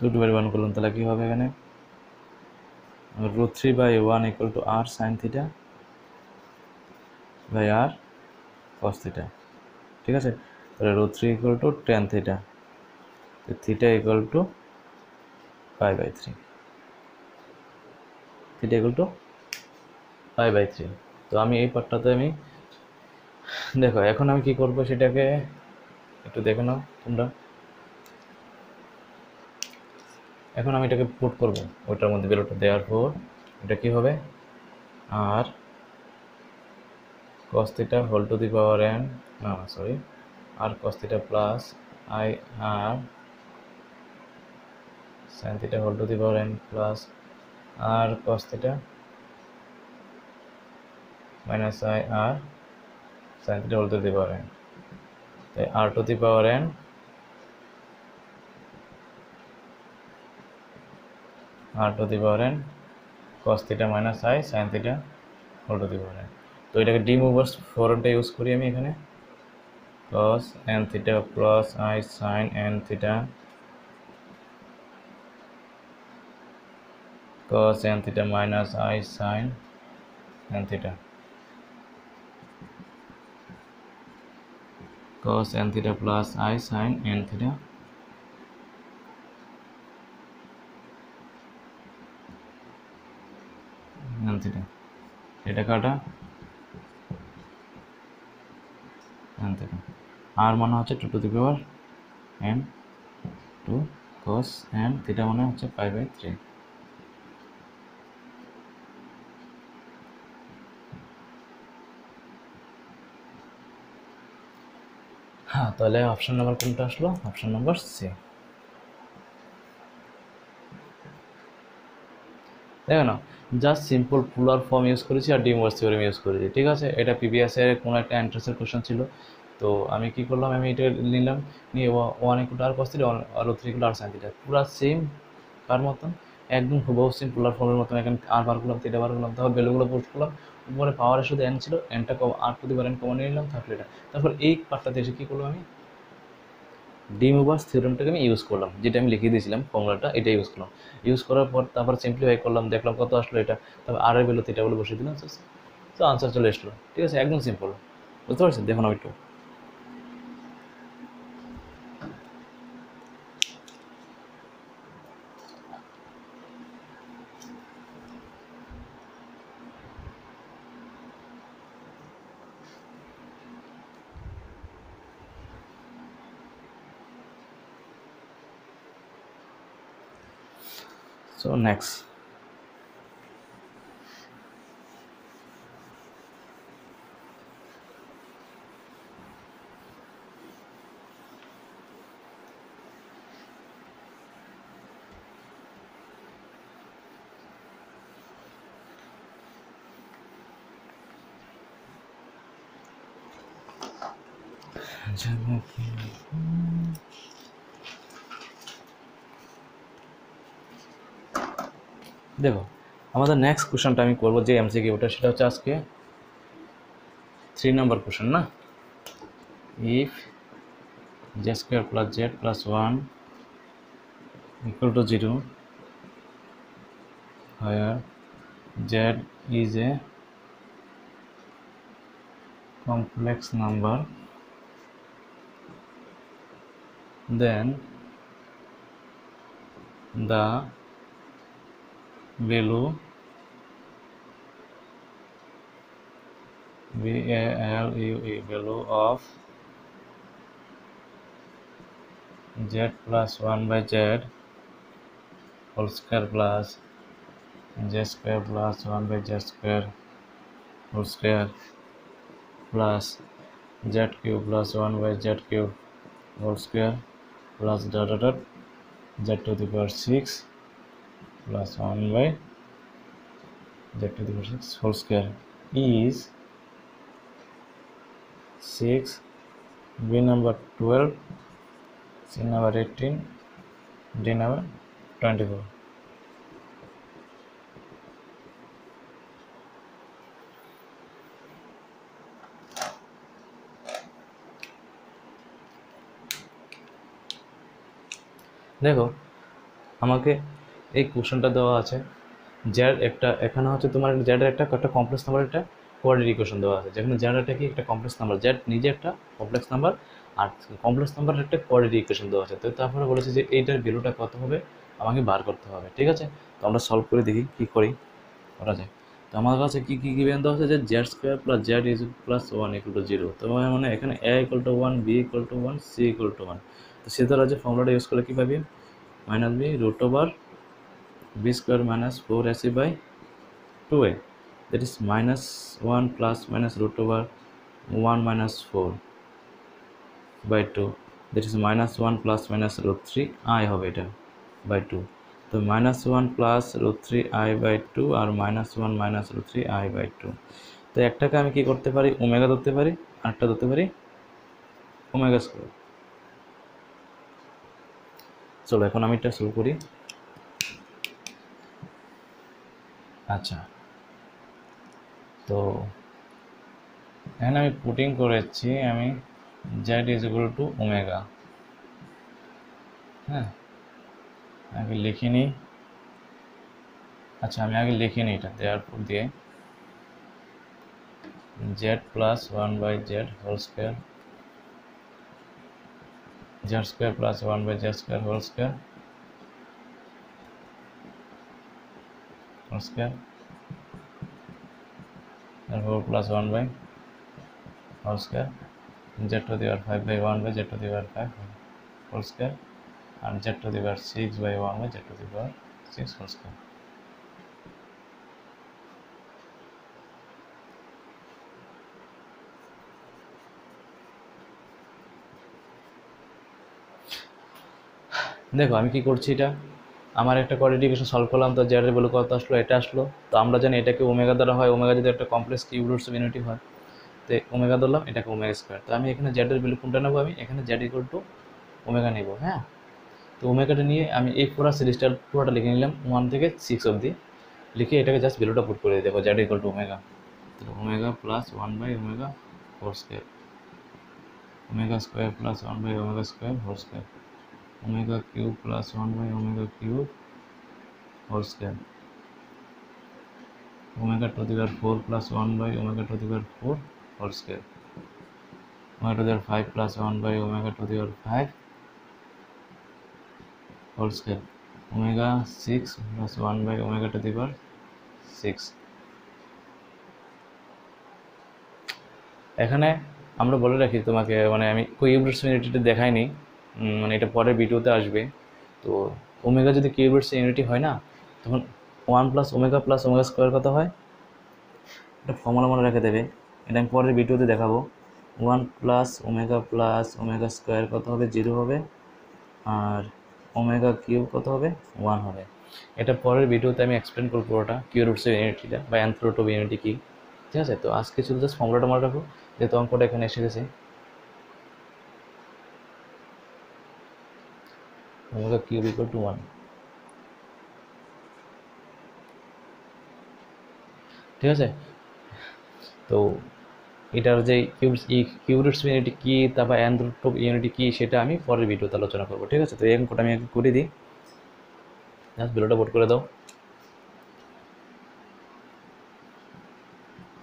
two divide one করলাম তাহলে কি হবে এখানে root three by one equal to r sin theta by r cos theta ठीक है तो root three equal to tan theta तो theta equal to pi by three theta equal to pi by three तो आमी ये part तो आमी देखो एकोन आमी की करबो সেটাকে একটু দেখো না তোমরা এখন আমি এটাকে পুট করব ওটার মধ্যে ভ্যালুটা দেওয়ার পর এটা কি হবে r cos θ whole to the power n না sorry r cos θ plus i r sin θ whole to the power n plus r cos θ minus i r sin θ whole to the power n তাই r to the power n r to the power n cos theta minus i sin theta whole to the power n तो এটাকে D movers ফর্মটা use করি আমি এখানে cos n theta plus i sin n theta cos n theta minus i sin n theta cos n theta plus i sin n theta theta theta काटा n theta r मान होच्छे two to the power n to cos n theta मान होच्छे pi by three हाँ ताहले option number कोनटा आसलो option number सी देखो ना just simple polar form use करेছি আর ডি মোইভেরস থিওরেম यूज করেছি ঠিক আছে এটা প্রিভিয়াস এর কোন একটা এন্ট্রান্সের क्वेश्चन ছিল তো আমি কি করলাম আমি এটা নিলাম নিয়ে वन = r cos θ আর थ्री = r sin θ পুরো सेम তার মত একদম হুবহু সেম পোলার ফর্মের মত এখানে r বার করলাম θ বার করলাম তারপর ভ্যালুগুলো পুট করলাম উপরে পাওয়ারের সাথে n ছিল n টা r to the power n common নিলাম তাহলে এটা তারপর এই পার্টটাতে এসে কি করলাম আমি ডি মোইভেরস থিওরেমটাকে আমি ইউজ করলাম যেটা আমি লিখে দিয়েছিলাম ফর্মুলাটা এটা ইউজ করলাম ইউজ করার পর তারপর সিম্পলিফাই করলাম দেখলাম কত আসলো এটা তারপর আর এর ভ্যালু থিটা বলে বসিয়ে দিলাম তো आंसर চলে আসলো ঠিক আছে একদম সিম্পল বুঝতে পারছেন দেখুন আমি একটু so next देखो हमारा नेक्स्ट क्वेश्चन टाइम करब जो एम सी किऊटा से आज के थ्री नम्बर क्वेश्चन ना if z square plus z plus one equal to zero where z is a complex number then the value V A L U E value of z plus one by z whole square plus z square plus one by z square whole square plus z cube plus one by z cube whole square plus dot dot dot z to the power six plus one by z to the power six whole square is six, B number twelve, C number eighteen, D number twenty-four. देखो আমাকে এই কোশ্চেনটা দেওয়া আছে, Z একটা এখানে হচ্ছে তোমার জ্যাডের একটা একটা কমপ্লেক্স নাম্বার একটা কোয়াড্রেটিক ইকুয়েশন দেওয়া আছে, যেখানে জ্যাড একটা কি একটা কমপ্লেক্স নাম্বার, জ্যাড নিজে একটা কমপ্লেক্স নাম্বার আর কমপ্লেক্স নাম্বারের একটা কোয়াড্রেটিক ইকুয়েশন দেওয়া আছে। তো তারপরে বলেছে যে এইটার ভ্যালুটা কত হবে আমাকে বার করতে হবে। ঠিক আছে, তো আমরা সলভ করে দেখি কী করি করা যায়। তো আমার কাছে কী কী ইভেন্ট দেওয়া আছে যে z square plus z is plus one equal to zero. তো মানে এখানে a equal to one, b equal to one, c equal to one. তো সে দ্বারা যে ফর্মুলাটা ইউজ করলে কী পাবি, minus b root over b square minus four ac by two a, that is minus one plus minus root over one minus four by two, that is minus one plus minus root three I have it by two. So minus one plus root three I by two or minus one minus root three I by two. তো একটাকে আমি কি করতে পারি, omega ধরতে পারি, আরেকটা ধরতে পারি ওমেগা স্কোয়ার। চলো এখন আমি এটা শুরু করি। আচ্ছা, তো এখানে আমি পুটিং করেছি আমি z is equal to omega. হ্যাঁ, আগে লিখে নিই। আচ্ছা, আমি আগে লিখে নিই এটা দেওয়ার পর দিয়ে z plus one by z whole square, z square plus one by z square whole square whole square four plus one by whole square, z to the power five by one by z to the power five whole square और z to the power six by one by z to the power six whole square. দেখো আমি কি করছি, এটা আমার একটা quadratic equation solve করলাম। তো জেডের ভ্যালু কত আসলো, এটা আসলো। তো আমরা জানি এটাকে ওমেগা দ্বারা হয়, ওমেগা যদি একটা কমপ্লেক্স কিউব রুটস ইউনিটি হয়। তো ওমেগা ধরলাম, এটাকে ওমেগা স্কোয়ার। তো আমি এখানে জেডের ভ্যালু কোনটা নেব, আমি এখানে জেড ইকুয়াল টু ওমেগা নেব। হ্যাঁ, তো ওমেগাটা নিয়ে আমি এই পুরো সিরিজটা পুরোটা লিখে নিলাম ওয়ান থেকে সিক্স অবধি লিখে এটাকে জাস্ট ভ্যালুটা পুট করে দেবো, জেড ইকুয়াল টু ওমেগা। তো omega plus one by omega whole square, omega square plus one by omega square whole square, omega cube plus one by omega cube whole square, omega to the power four plus one by omega to the power four whole square, omega to the power five plus one by omega to the power five whole square, omega six plus one by omega to the power six. এখানে আমরা বলে রাখি তোমাকে, মানে আমি cube roots ইউনিটিটা দেখাইনি, মানে এটা পরের ভিডিওতে আসবে। তো ওমেগা যদি কিউব রুটস ইউনিটি হয় না, তখন one plus omega plus omega square কত হয়, এটা ফর্মুলা মনে রেখে দেবে, এটা আমি পরের ভিডিওতে দেখাবো। One plus omega plus omega square কত হবে, জিরো হবে। আর ওমেগা কিউব কত হবে, ওয়ান হবে। এটা পরের ভিডিওতে আমি এক্সপ্লেন করব পুরোটা কিউব রুটস ইউনিটিটা বা অ্যানথ্রোটোব ইউনিটি কী। ঠিক আছে, তো আজকে শুধু জাস্ট ফর্মুলাটা মনে রাখো, যেহেতু অঙ্কটা এখানে এসে গেছে। Omega cube equal to one. ठीक है, तो यार जो किूब रूट्स यूनिटी की तब एंथ्रोटोब यूनिटी की से पर भिडियोते आलोचना करब। ठीक है, तो ये अंकटा आमि करे दी, जस्ट भिडियोटा बोर्ड कर दाओ।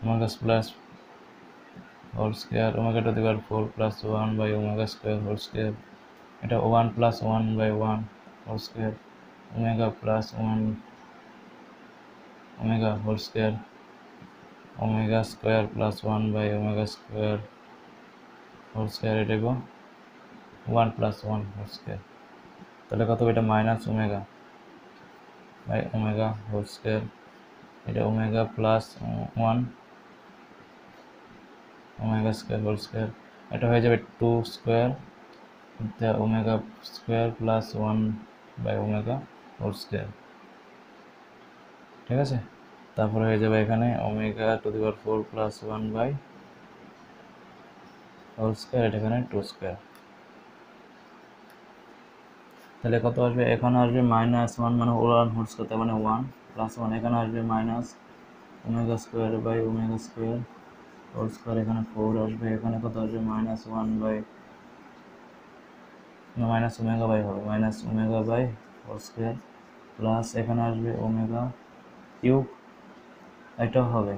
Omega plus whole square, omega to the power four plus one by omega square whole square, এটা one plus one by one whole square, omega plus one omega whole square, omega square plus one by omega square whole square ये one plus one whole square तब कत ये minus omega by omega whole square ये omega plus one omega square whole square এটা হয়ে যাবে to square এটা omega square plus one by omega whole square ঠিক আছে। তারপর হয়ে যাবে এখানে omega to the power four plus one by whole square এটা এখানে टू স্কয়ার তাহলে কত আসবে এখানে আসবে মাইনাস वन মানে হোল ওয়ান হোল স্কয়ার তার মানে वन প্লাস वन এখানে আসবে minus omega square by omega square whole square এখানে फोर আসবে এখানে কত আসবে minus one by minus omega by হবে minus omega by whole square plus এখানে আসবে ओमेगा কিউব এটা হবে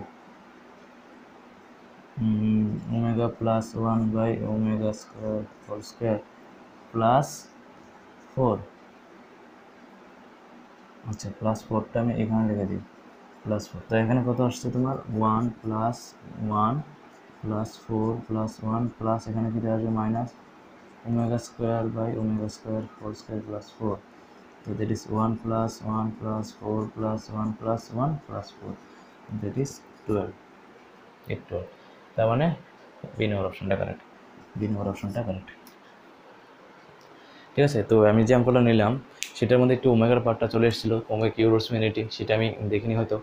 omega plus one by omega square whole square plus four আচ্ছা প্লাস फोरটা আমি এখানে লিখে দিই प्लस फोर तो এখানে কত আসছে তোমার one plus one plus four plus one plus এখানে কি আসবে minus omega square by omega square whole square plus four तो that is one plus one plus four plus one plus one plus four that is twelve एक twelve তার মানে B নম্বর অপশনটা correct B নম্বর অপশনটা correct ঠিক আছে। তো আমি যে অঙ্কটা নিলাম সেটার মধ্যে একটু ওমেগার পার্টটা চলে এসেছিল ওমেগা কিউ রুটস মিনিটি সেটা আমি দেখিনি হয়তো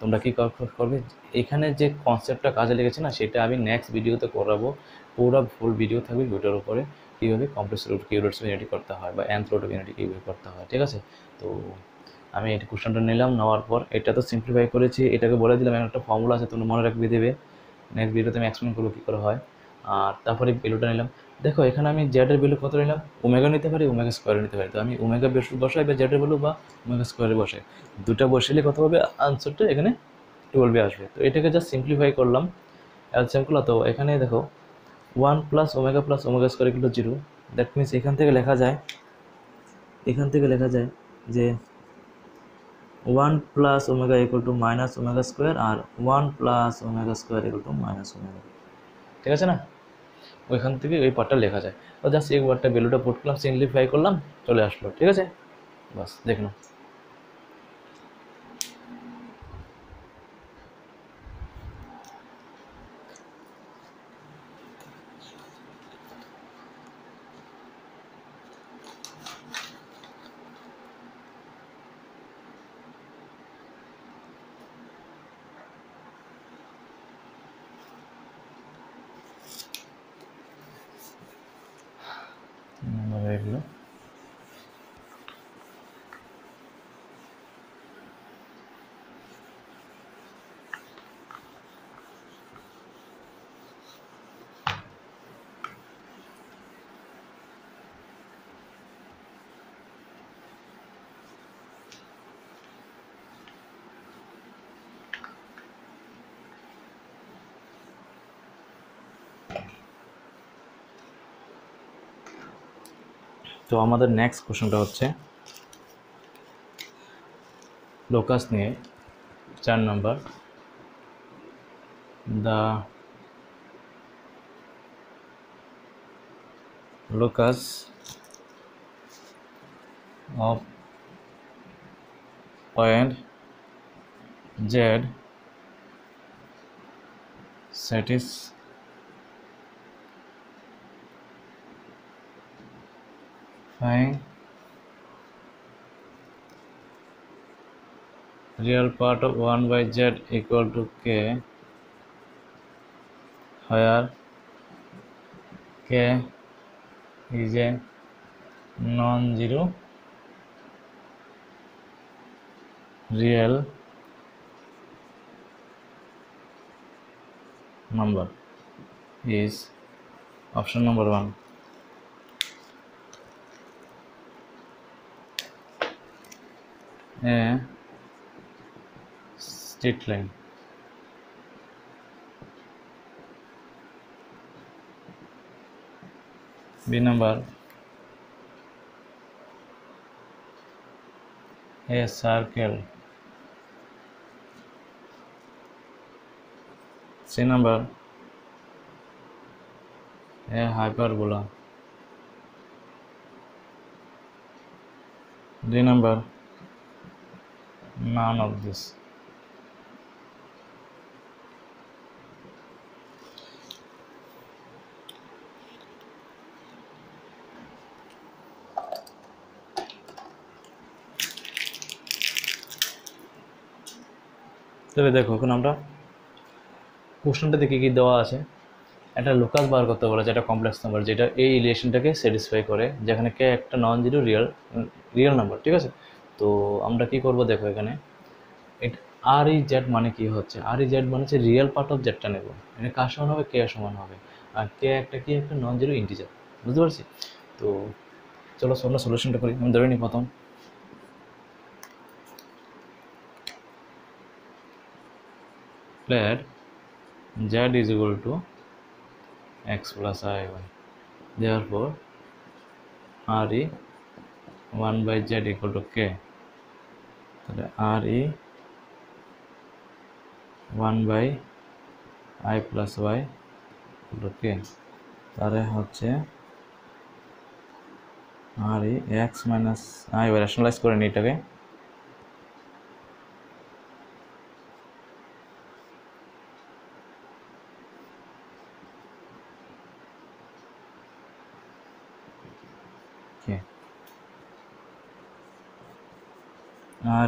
তোমরা কী করবে এখানে যে কনসেপ্টটা কাজে লেগেছে না সেটা আমি নেক্সট ভিডিওতে করাবো পুরো ফুল ভিডিও থাকবে ভিডিওর উপরে কীভাবে কমপ্লেক্স রুট কিউ রুটস মিনিটি করতে হয় বা এন্থ রুট মিনিটি কীভাবে করতে হয় ঠিক আছে। তো আমি এটা কোশ্চেনটা নিলাম নেওয়ার পর এটা তো সিম্পলিফাই করেছি এটাকে বলে দিলাম একটা ফর্মুলা আছে তোমরা মনে রাখবে দেবে নেক্সট ভিডিওতে আমি এক্সপ্লেন করবো কী করে হয় আর তারপরে ভ্যালুটা নিলাম দেখো এখানে আমি জেডের ভ্যালু কত নিলাম ওমেগা নিতে পারি ওমেগা স্কোয়ারে নিতে পারি তো আমি ওমেগা বেশ বসাই বা জেডের ভ্যালু বা ওমেগা স্কোয়ারে বসাই দুটো বসাইলে কত হবে আনসারটা এখানে টুয়েলভে আসবে। তো এটাকে জাস্ট সিম্পলিফাই করলাম অ্যালসিয়ামগুলো তো এখানে দেখো one plus omega plus omega square এগুলো জিরো দ্যাট মিনস এখান থেকে লেখা যায় এখান থেকে লেখা যায় যে one plus omega equal to minus omega square আর one plus omega square equal to minus omega ঠিক আছে না ওইখান থেকে ওই পার্টটা লেখা যায় তো জাস্ট এই ওয়ার্ডটা ভ্যালুটা পুট করলাম সিম্পলিফাই করলাম চলে আসলো ঠিক আছে বাস দেখে নাও। তো আমাদের নেক্সট কোশ্চেনটা হচ্ছে লোকাস নিয়ে চার number the locus of point z satisfies Find real part of one by z equal to k where k is a non-zero real number is option number one. A straight line B number a circle C number है hyperbola. D number none of this. তবে দেখো এখন আমরা প্রশ্নটা দেখি কি দেওয়া আছে, একটা লোকাস বার করতে বলা আছে, একটা কমপ্লেক্স নাম্বার যেটা এই রিলেশনটাকে স্যাটিসফাই করে, যেখানে কে একটা non zero real real number. ঠিক আছে, তো আমরা কি করব দেখো এখানে এটা আর ই জেড মানে কি হচ্ছে, আর ই জেড মানে হচ্ছে রিয়েল পার্ট অফ জেডটা নেব, এটা কার সমান হবে, কে সমান হবে, আর কে একটা কি একটা নন জিরো ইন্টিজার। বুঝতে পারছি? তো চলো আমরা সলিউশনটা করি। আমি ধরে নিই প্রথম let z is equal to x plus i y, therefore re one by z equal to k, তাহলে re one by i plus y equal to k, তাহলে হচ্ছে re x minus i y rationalize করে নিই এটাকে,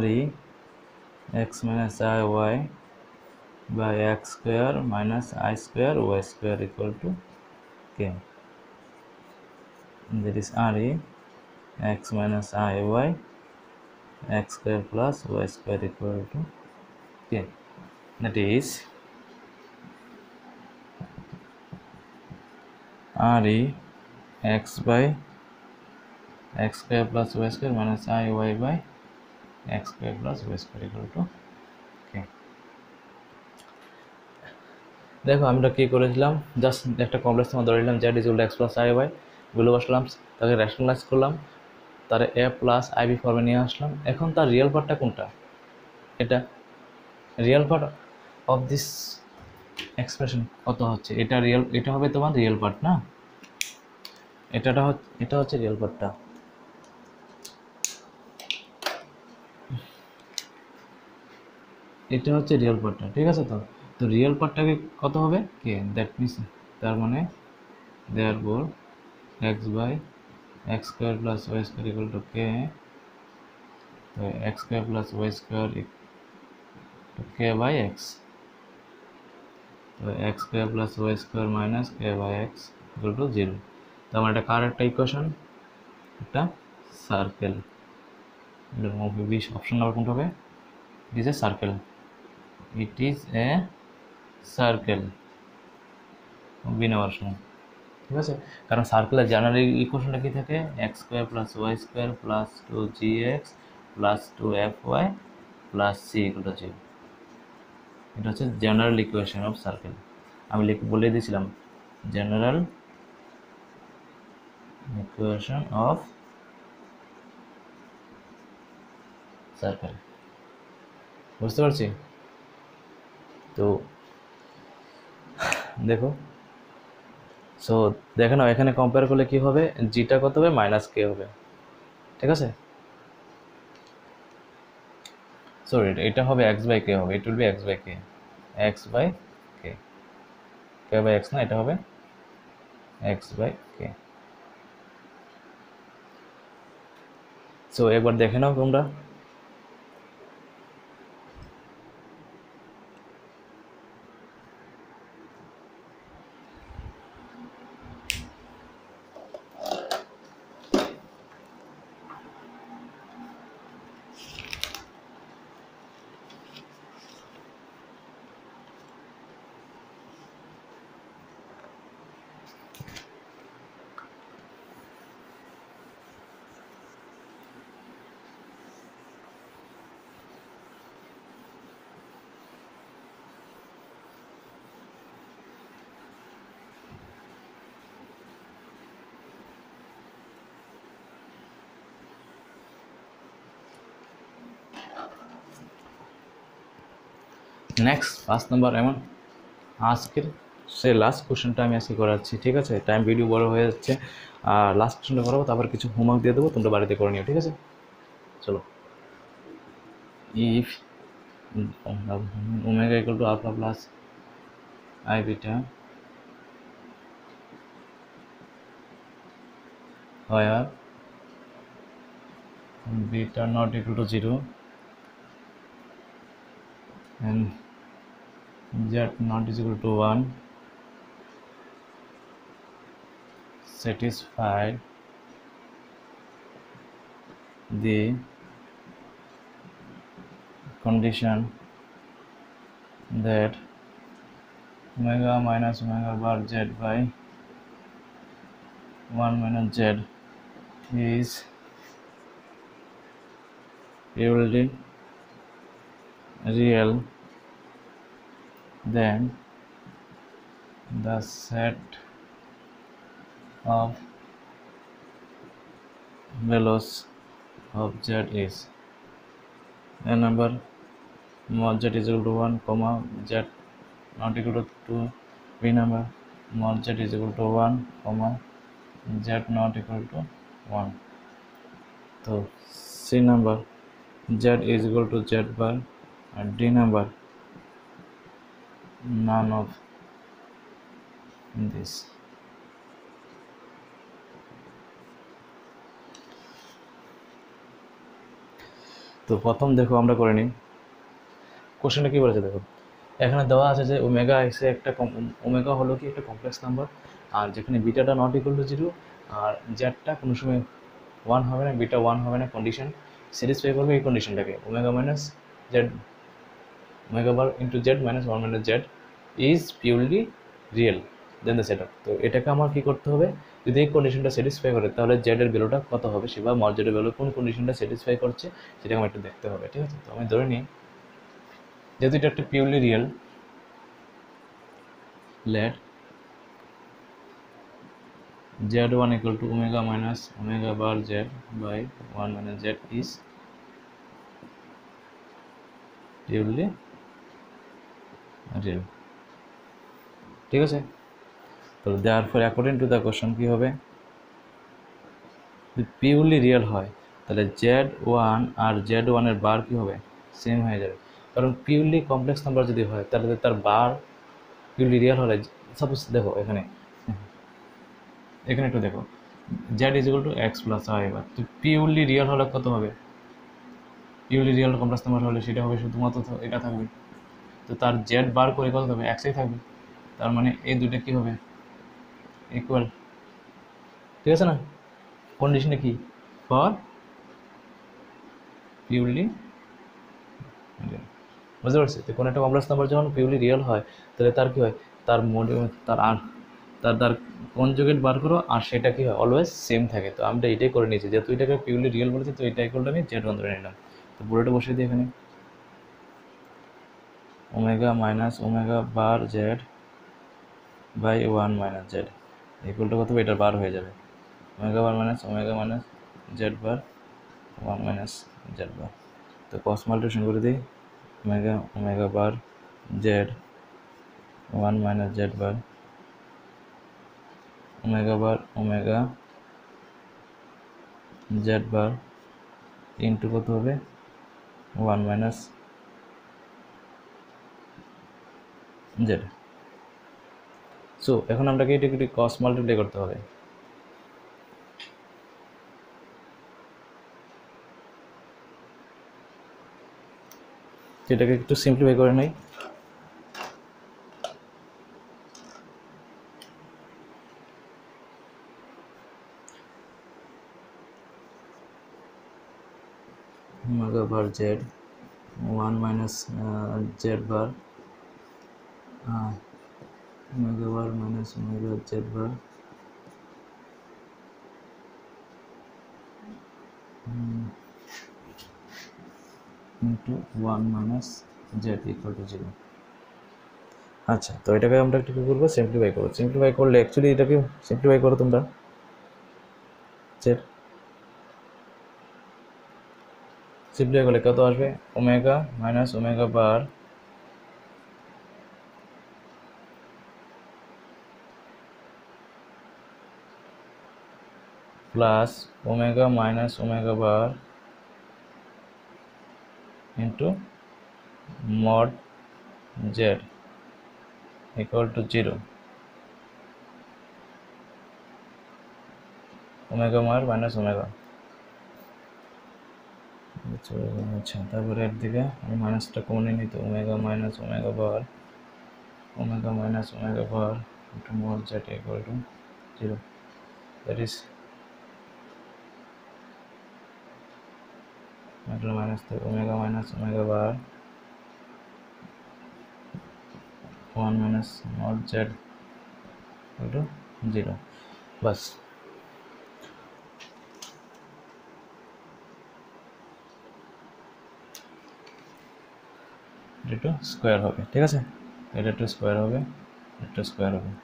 re x minus i y by x square minus i square y square equal to k, and that is re x minus i y x square plus y square equal to k, that is re x by x square plus y square minus i y by x square plus y square equal to k. দেখো আমরা কি করেছিলাম, just একটা complex number ধরে নিলাম z is equal to x plus i y, গুলো বসালাম, তাকে রেশনালাইজ করলাম, তার a plus ib ফর্মে নিয়ে আসলাম। এখন তার রিয়েল পার্টটা কোনটা, এটা real part of this expression কত হচ্ছে, এটা রিয়েল, এটা হবে তোমার রিয়েল পার্ট না, এটাটা হচ্ছে, এটা হচ্ছে রিয়েল পার্টটা। এটা হচ্ছে রিয়েল পার্টটা। ঠিক আছে, তো তো রিয়েল পার্টটাকে কত হবে, কে, দ্যাট মিনস তার মানে therefore x by x square plus y square equal to k, তো x square plus y square k by x, তো x square plus y square minus k by x equal to zero. তার মানে এটা কার একটা equation, একটা circle, option number কোনটা হবে, it is a circle, it is a circle বিনাবর্ষণ। ঠিক আছে, কারণ সার্কেলের জানারি ইকুয়েশনটা কি থাকে, x square plus y square plus two g x plus two f y plus c equal to zero, এটা হচ্ছে জেনারেল ইকুয়েশন অফ সার্কেল। আমি বলে দিয়েছিলাম জেনারেল ইকুয়েশন অফ সার্কেল। বুঝতে পারছি? তো দেখো সো দেখে নাও এখানে কম্পেয়ার করলে কি হবে, জিটা কত হবে, মাইনাস কে হবে। ঠিক আছে, সরি এটা হবে এক্স বাই কে হবে, it will be x by k, x by k, k by x না, এটা হবে এক্স বাই কে। সো একবার দেখে নাও তোমরা, नेक्स्ट पाँच नंबर एम আজকের সে লাস্ট কোশ্চেনটা আমি আজকে করাচ্ছি, ঠিক আছে? টাইম ভিডিও বড় হয়ে যাচ্ছে, আর লাস্ট কোশ্চেনটা করাবো, তারপর কিছু হোমওয়ার্ক দিয়ে দেবো, তোমরা বাড়িতে করে নিও, ঠিক আছে? চলো, if omega equal to alpha plus i beta where beta not equal to zero and z not is equal to one, satisfy the condition that omega minus omega bar z by one minus z is purely real, then the set of values of z is a number mod z is equal to one comma z not equal to two, b number mod z is equal to one comma z not equal to one. So c number z is equal to z bar and d number none of this. তো প্রথম দেখো আমরা করে নিই কোশ্চেনটা কি বলেছে। দেখো এখানে দেওয়া আছে যে ওমেগা এক্সে একটা ওমেগা হলো কি একটা কমপ্লেক্স নাম্বার, আর যেখানে বিটাটা নট ইকুয়াল টু জিরো আর জেডটা কোনো সময় ওয়ান হবে না, বিটা ওয়ান হবে না, কন্ডিশন স্যাটিসফাই করবে এই কন্ডিশনটাকে omega minus z omega bar into z minus one minus z is purely real, then the set up. তো এটাকে আমার কী করতে হবে, যদি এই কন্ডিশনটা স্যাটিসফাই করে তাহলে জেডের ভ্যালুটা কত হবে সে, বা মড জেডের ভ্যালু কোন কন্ডিশনটা স্যাটিসফাই করছে সেটা আমার একটু দেখতে হবে, ঠিক আছে? তো আমি ধরে নিই যেহেতু এটা একটা purely real, let z one equal to omega minus omega bar z by one minus z is purely real, ঠিক আছে? তো therefore according to the question কি হবে, যদি পিওরলি রিয়েল হয় তাহলে z one আর z one এর বার কি হবে, সেম হয়ে যাবে, কারণ পিওরলি কমপ্লেক্স নাম্বার যদি হয় তাহলে তার বার পিওরলি রিয়েল হলে, সাপোজ দেখো এখানে এখানে একটু দেখো z is equal to x plus i, এবার তো পিওরলি রিয়েল হলে কত হবে, পিওরলি রিয়েল কমপ্লেক্স নাম্বার হলে সেটা হবে শুধুমাত্র এটা থাকবে, তো তার জেড বার করে কত হবে, এক্সই থাকবে, তার মানে এই দুইটা কী হবে, ইকুয়াল, ঠিক আছে না? কন্ডিশনে কি ফর পিওরলি, বুঝতে পারছি? তো কোনো একটা কমপ্লেক্স নাম্বার যখন পিওরলি রিয়েল হয় তাহলে তার কী হয়, তার মোড তার আর তার তার কনজুগেট বার করো আর সেটা কী হয়, অলওয়েজ সেম থাকে। তো আমরা এটাই করে নিয়েছি, যেহেতু এটাকে পিওরলি রিয়েল বলেছি তো এটা ইকুয়াল টু আমি জেড ওয়ান ধরে নিলাম। তো পুরোটা বসিয়ে দিই এখানে omega minus omega bar z by one minus z equal to কত, এটা বার হয়ে যাবে omega bar minus omega minus z bar one minus z bar. তো কস মাল্টিপ্লিকেশন করে দিই omega omega bar z one minus z bar omega bar omega z bar into कत हो one minus Z. सो एखन आपके eighty कस multiply करते हैं, এটাকে একটু সিম্পলিফাই করে নেই। Omega bar z one minus z bar omega bar minus omega z bar into one minus z equal to zero. আচ্ছা, তো এটাকে আমরা একটু কি করবো, সিম্পলিফাই করবো। সিম্পলিফাই করলে অ্যাকচুয়ালি এটাকে সিম্পলিফাই করো তোমরা জেড সিম্পলিফাই করলে কত আসবে, omega minus omega bar plus omega minus omega bar into mod z equal to zero. Omega मार माइनस ओमेगा अच्छा तपर एर दिखे माइनसटा कमे नी तो omega minus omega bar omega minus omega bar into mod z equal to zero. That is omega minus तो omega minus omega bar one minus not z to zero. बस ये तो स्क्वायर हो गया। ठीक है सर ये तो स्क्वायर हो गया ये तो स्क्वायर हो गया।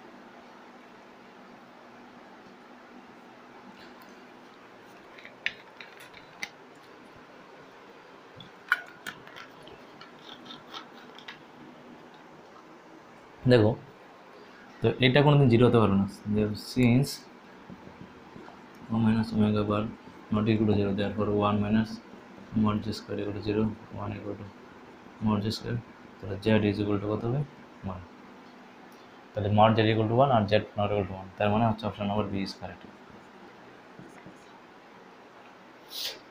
देखो तो এটা কোনোদিন জিরো হতে পারে না since one minus omega bar not equal to zero therefore one minus mod z square equal to zero one equal to mod z square তাহলে জেড ইজ ইকুয়াল টু কত হবে ওয়ান। তাহলে mod z equal to one আর z not equal to one তার মানে হচ্ছে option number B is correct.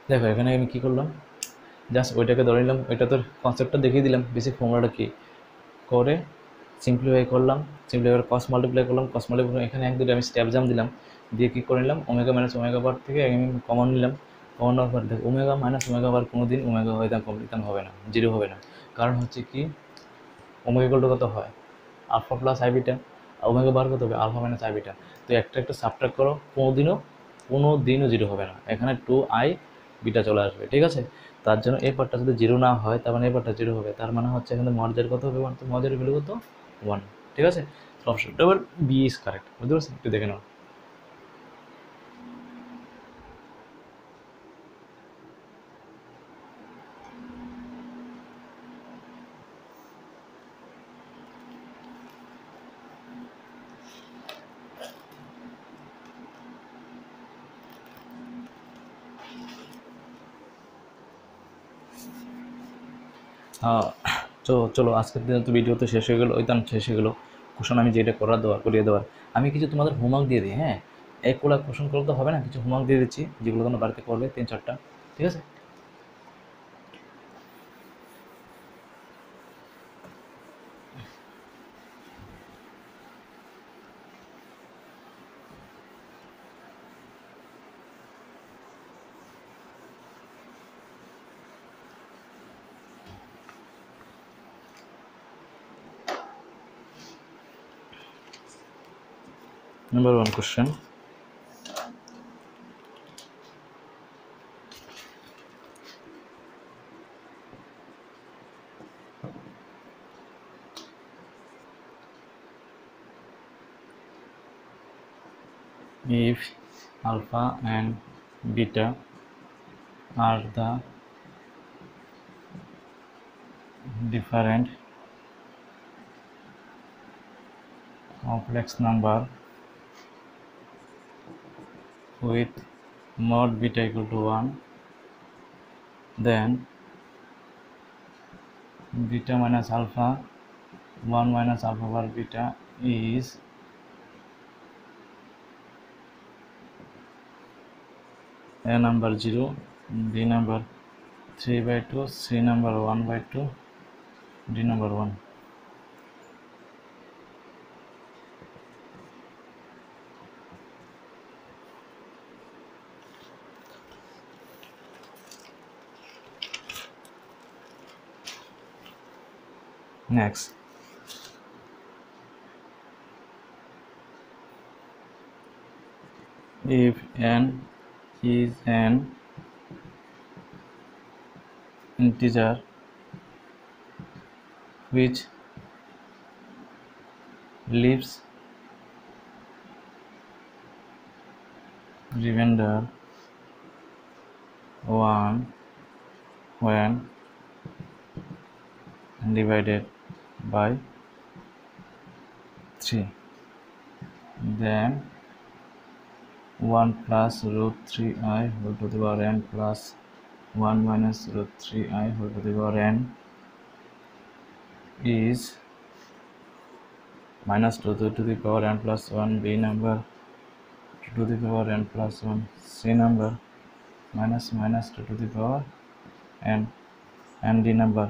দেখো এখানে আমি কী করলাম জাস্ট ওইটাকে ধরে নিলাম ওইটা তোর কনসেপ্টটা দেখিয়ে দিলাম বেসিক ফর্মুলাটা কী করে सिम्प्लीफाई कर लम सिम्प्लीफाई कस मल्टीप्लाई कर लम कस मल्टीप्लाई एखे एक दूटा स्टेप जाम दिलाम दिए कि कर निलाम ओमेगा माइनस ओमेगा बार थेके कमन निलाम कमन नेওয়ার পর देखो ओमेगा माइनस ओमेगा बार कोनोदिन ओमेगा হয় তা কমপ্লিট হবে না জিরো হবে না কারণ হচ্ছে কি ওমেগা ইকুয়াল টু কত হয় আলফা প্লাস আই বিটা আর ওমেগা বার কত হবে আলফা মাইনাস আই বিটা। তো একটা একটা সাবট্রাক্ট করো কোনদিনও কোনদিনও জিরো হবে না এখানে টু আই বিটা চলে আসবে। ঠিক আছে তার জন্য এই পার্টটা যদি জিরো না হয় তার মানে এই পার্টটা জিরো হবে তার মানে হচ্ছে এখানে মড জেড কত হবে মান তো মড জেড ভ্যালু কত वन। ठीक है option double B is correct बुझे पारछो एकटु देखे नाओ। हाँ তো চলো আজকের দিনে তো ভিডিও তো শেষ হয়ে গেলো ওই তো শেষ হয়ে গেলো কোশ্চেন আমি যেটা করার দেওয়ার করিয়ে দেওয়ার আমি কিছু তোমাদের হোমওয়ার্ক দিয়ে দিই। হ্যাঁ এক কোলা কোশ্চেন করলে তো হবে না কিছু হোমওয়ার্ক দিয়ে দিচ্ছি যেগুলো তোমরা বাড়িতে করবে তিন চারটা। ঠিক আছে number one question if alpha and beta are the different complex number with mod beta equal to one then beta minus alpha one minus alpha bar beta is a number zero b number three by two c number one by two d number one। Next if n is an integer which leaves remainder one when divided by three then one plus root three i whole to the power n plus one minus root three i whole to the power n is minus two to the power n plus one, B number two to the power n plus one, C number minus minus two to the power n, and D number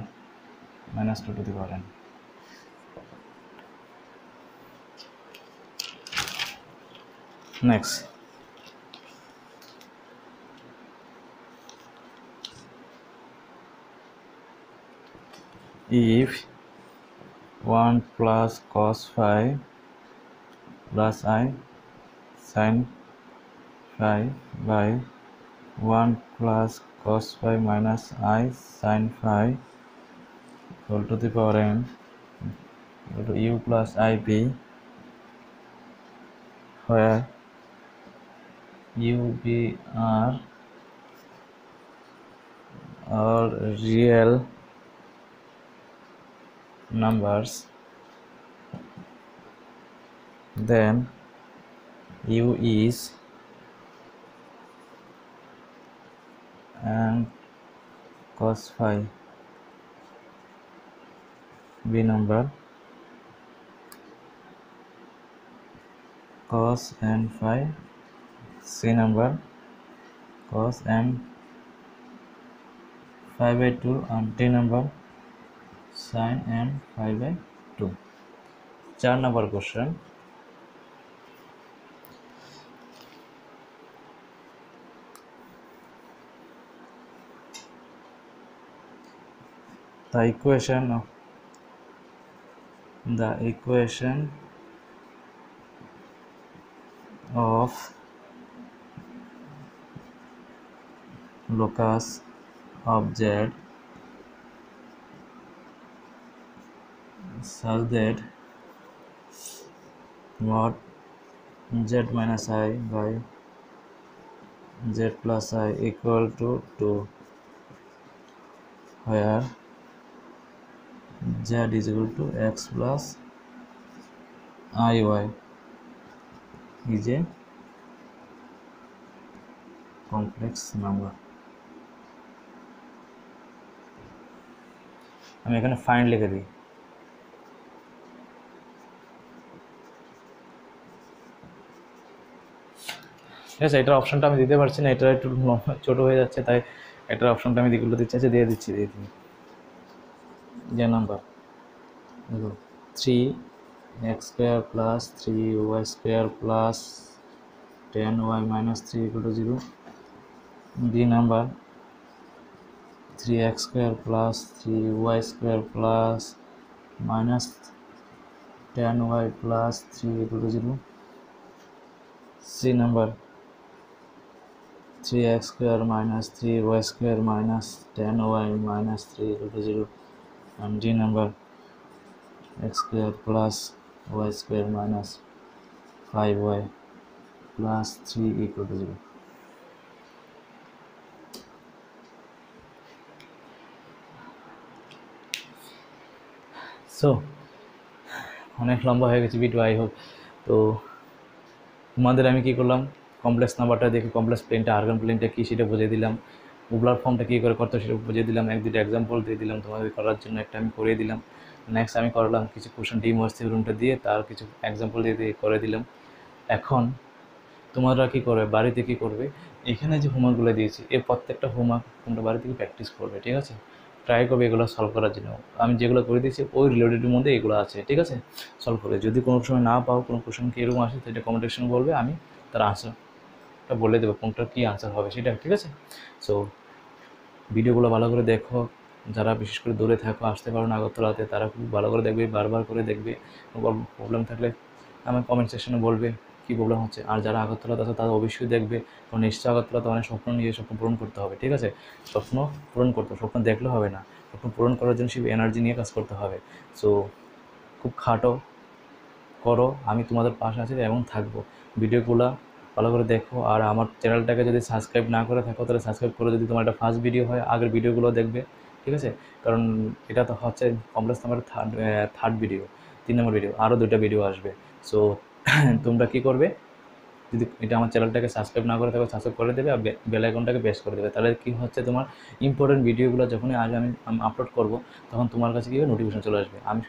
minus two to the power n. Next if one plus cos phi plus I sin phi by one plus cos phi minus I sin phi equal to the power m equal to u plus I b, where u b are all real numbers, then u is and cos phi b number, cos n phi c number, cos m phi by two and d number sine m five by two. चार number question, the equation of the equation of locus object such that mod z minus I by z plus I equal to two, where z is equal to x plus iy is a complex number। আমি এখানে find লিখে দিই। ঠিক আছে, এটার অপশানটা আমি দিতে পারছি না, এটা একটু ছোটো হয়ে যাচ্ছে, তাই এটার অপশানটা আমি যেগুলো দিচ্ছি আছে দিয়ে দিচ্ছি। দিয়ে দিই যে নাম্বার দেখো, three x square plus three y square plus ten y minus three equal to zero. D number three x square plus three y square plus minus ten y plus three equal to zero. C number three x square minus three y square minus ten y minus three equal to zero. And D number x square plus y square minus five y plus three equal to zero. सो अनेक लम्बा हो गए video, I hope तो तुम्हारे आमी कि करलाम complex নাম্বারটা দেখে কমপ্লেক্স প্লেনটা আর্গান প্লেনটা কী সেটা বুঝিয়ে দিলাম, ওবলার ফর্মটা কী করে করতে সেটা বুঝিয়ে দিলাম, এক দুটো এক্সাম্পল দিয়ে দিলাম তোমাদের করার জন্য, একটা আমি করে দিলাম। নেক্সট আমি করলাম কিছু কোশ্চেন ডি মোইভস থিওরেমটা দিয়ে তার কিছু এক্সাম্পল দিয়ে দিয়ে করে দিলাম। এখন তোমরা কী করবে, বাড়িতে কী করবে, এখানে যে হোমওয়ার্কগুলো দিয়েছি এই প্রত্যেকটা হোমওয়ার্ক তোমরা বাড়ি থেকে প্র্যাকটিস করবে। ঠিক আছে, ট্রাই করবে এগুলো সলভ করার জন্য, আমি যেগুলো করে দিয়েছি ওই রিলেটেডের মধ্যে এগুলো আছে। ঠিক আছে, সলভ করে যদি কোনো সময় না পাও, কোনো কোশ্চেন কীরকম আসে সেটা কমেন্ট সেকশনে বলবে, আমি তার আনসারটা বলে দেবো কোনটার কী আনসার হবে সেটা। ঠিক আছে, সো ভিডিওগুলো ভালো করে দেখো, যারা বিশেষ করে দূরে থাকো আসতে পারো না আগরতলাতে, তারা খুব ভালো করে দেখবে, বারবার করে দেখবে, প্রবলেম থাকলে আমার কমেন্ট সেকশনে বলবে কী প্রবলেম হচ্ছে। আর যারা আগরতলাতে আছে তারা অবশ্যই দেখবে, কারণ নিশ্চয়ই আগরতলাতে অনেক স্বপ্ন নিয়ে স্বপ্ন পূরণ করতে হবে। ঠিক আছে, স্বপ্ন পূরণ করতে হবে, স্বপ্ন দেখলে হবে না, স্বপ্ন পূরণ করার জন্য সেই এনার্জি নিয়ে কাজ করতে হবে। সো খুব খাটো করো, আমি তোমাদের পাশে আছি এবং থাকবো। ভিডিওগুলো ভালো করে দেখো, আর আমার চ্যানেলটাকে যদি সাবস্ক্রাইব না করে থাকো তাহলে সাবস্ক্রাইব করে, যদি তোমার একটা ফার্স্ট ভিডিও হয় আগের ভিডিওগুলো দেখবে। ঠিক আছে, কারণ এটা তো হচ্ছে complex number third third video, তিন নম্বর ভিডিও, আরও দুটো ভিডিও আসবে। সো তোমরা কী করবে, যদি এটা আমার চ্যানেলটাকে সাবস্ক্রাইব না করে থাকো সাবস্ক্রাইব করে দেবে আর বেল আইকনটাকে প্রেস করে দেবে। তাহলে কী হচ্ছে তোমার ইম্পর্টেন্ট ভিডিওগুলো যখনই আজ আমি আপলোড করবো তখন তোমার কাছে কী হবে নোটিফিকেশন চলে আসবে। আমি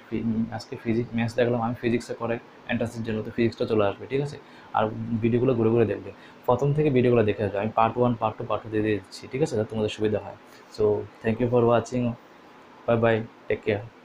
আজকে ফিজিক্স ম্যাথ দেখলাম, আমি ফিজিক্সে করে এন্ট্রান্সের জন্য তো ফিজিক্সটা চলে আসবে, ঠিক আছে। আর ভিডিওগুলো ঘুরে ঘুরে দেখবে, প্রথম থেকে ভিডিওগুলো দেখে আসবে। আমি part one part two part two দিয়ে দিচ্ছি, ঠিক আছে, তোমাদের সুবিধা হয়। So thank you for watching, bye bye, take care.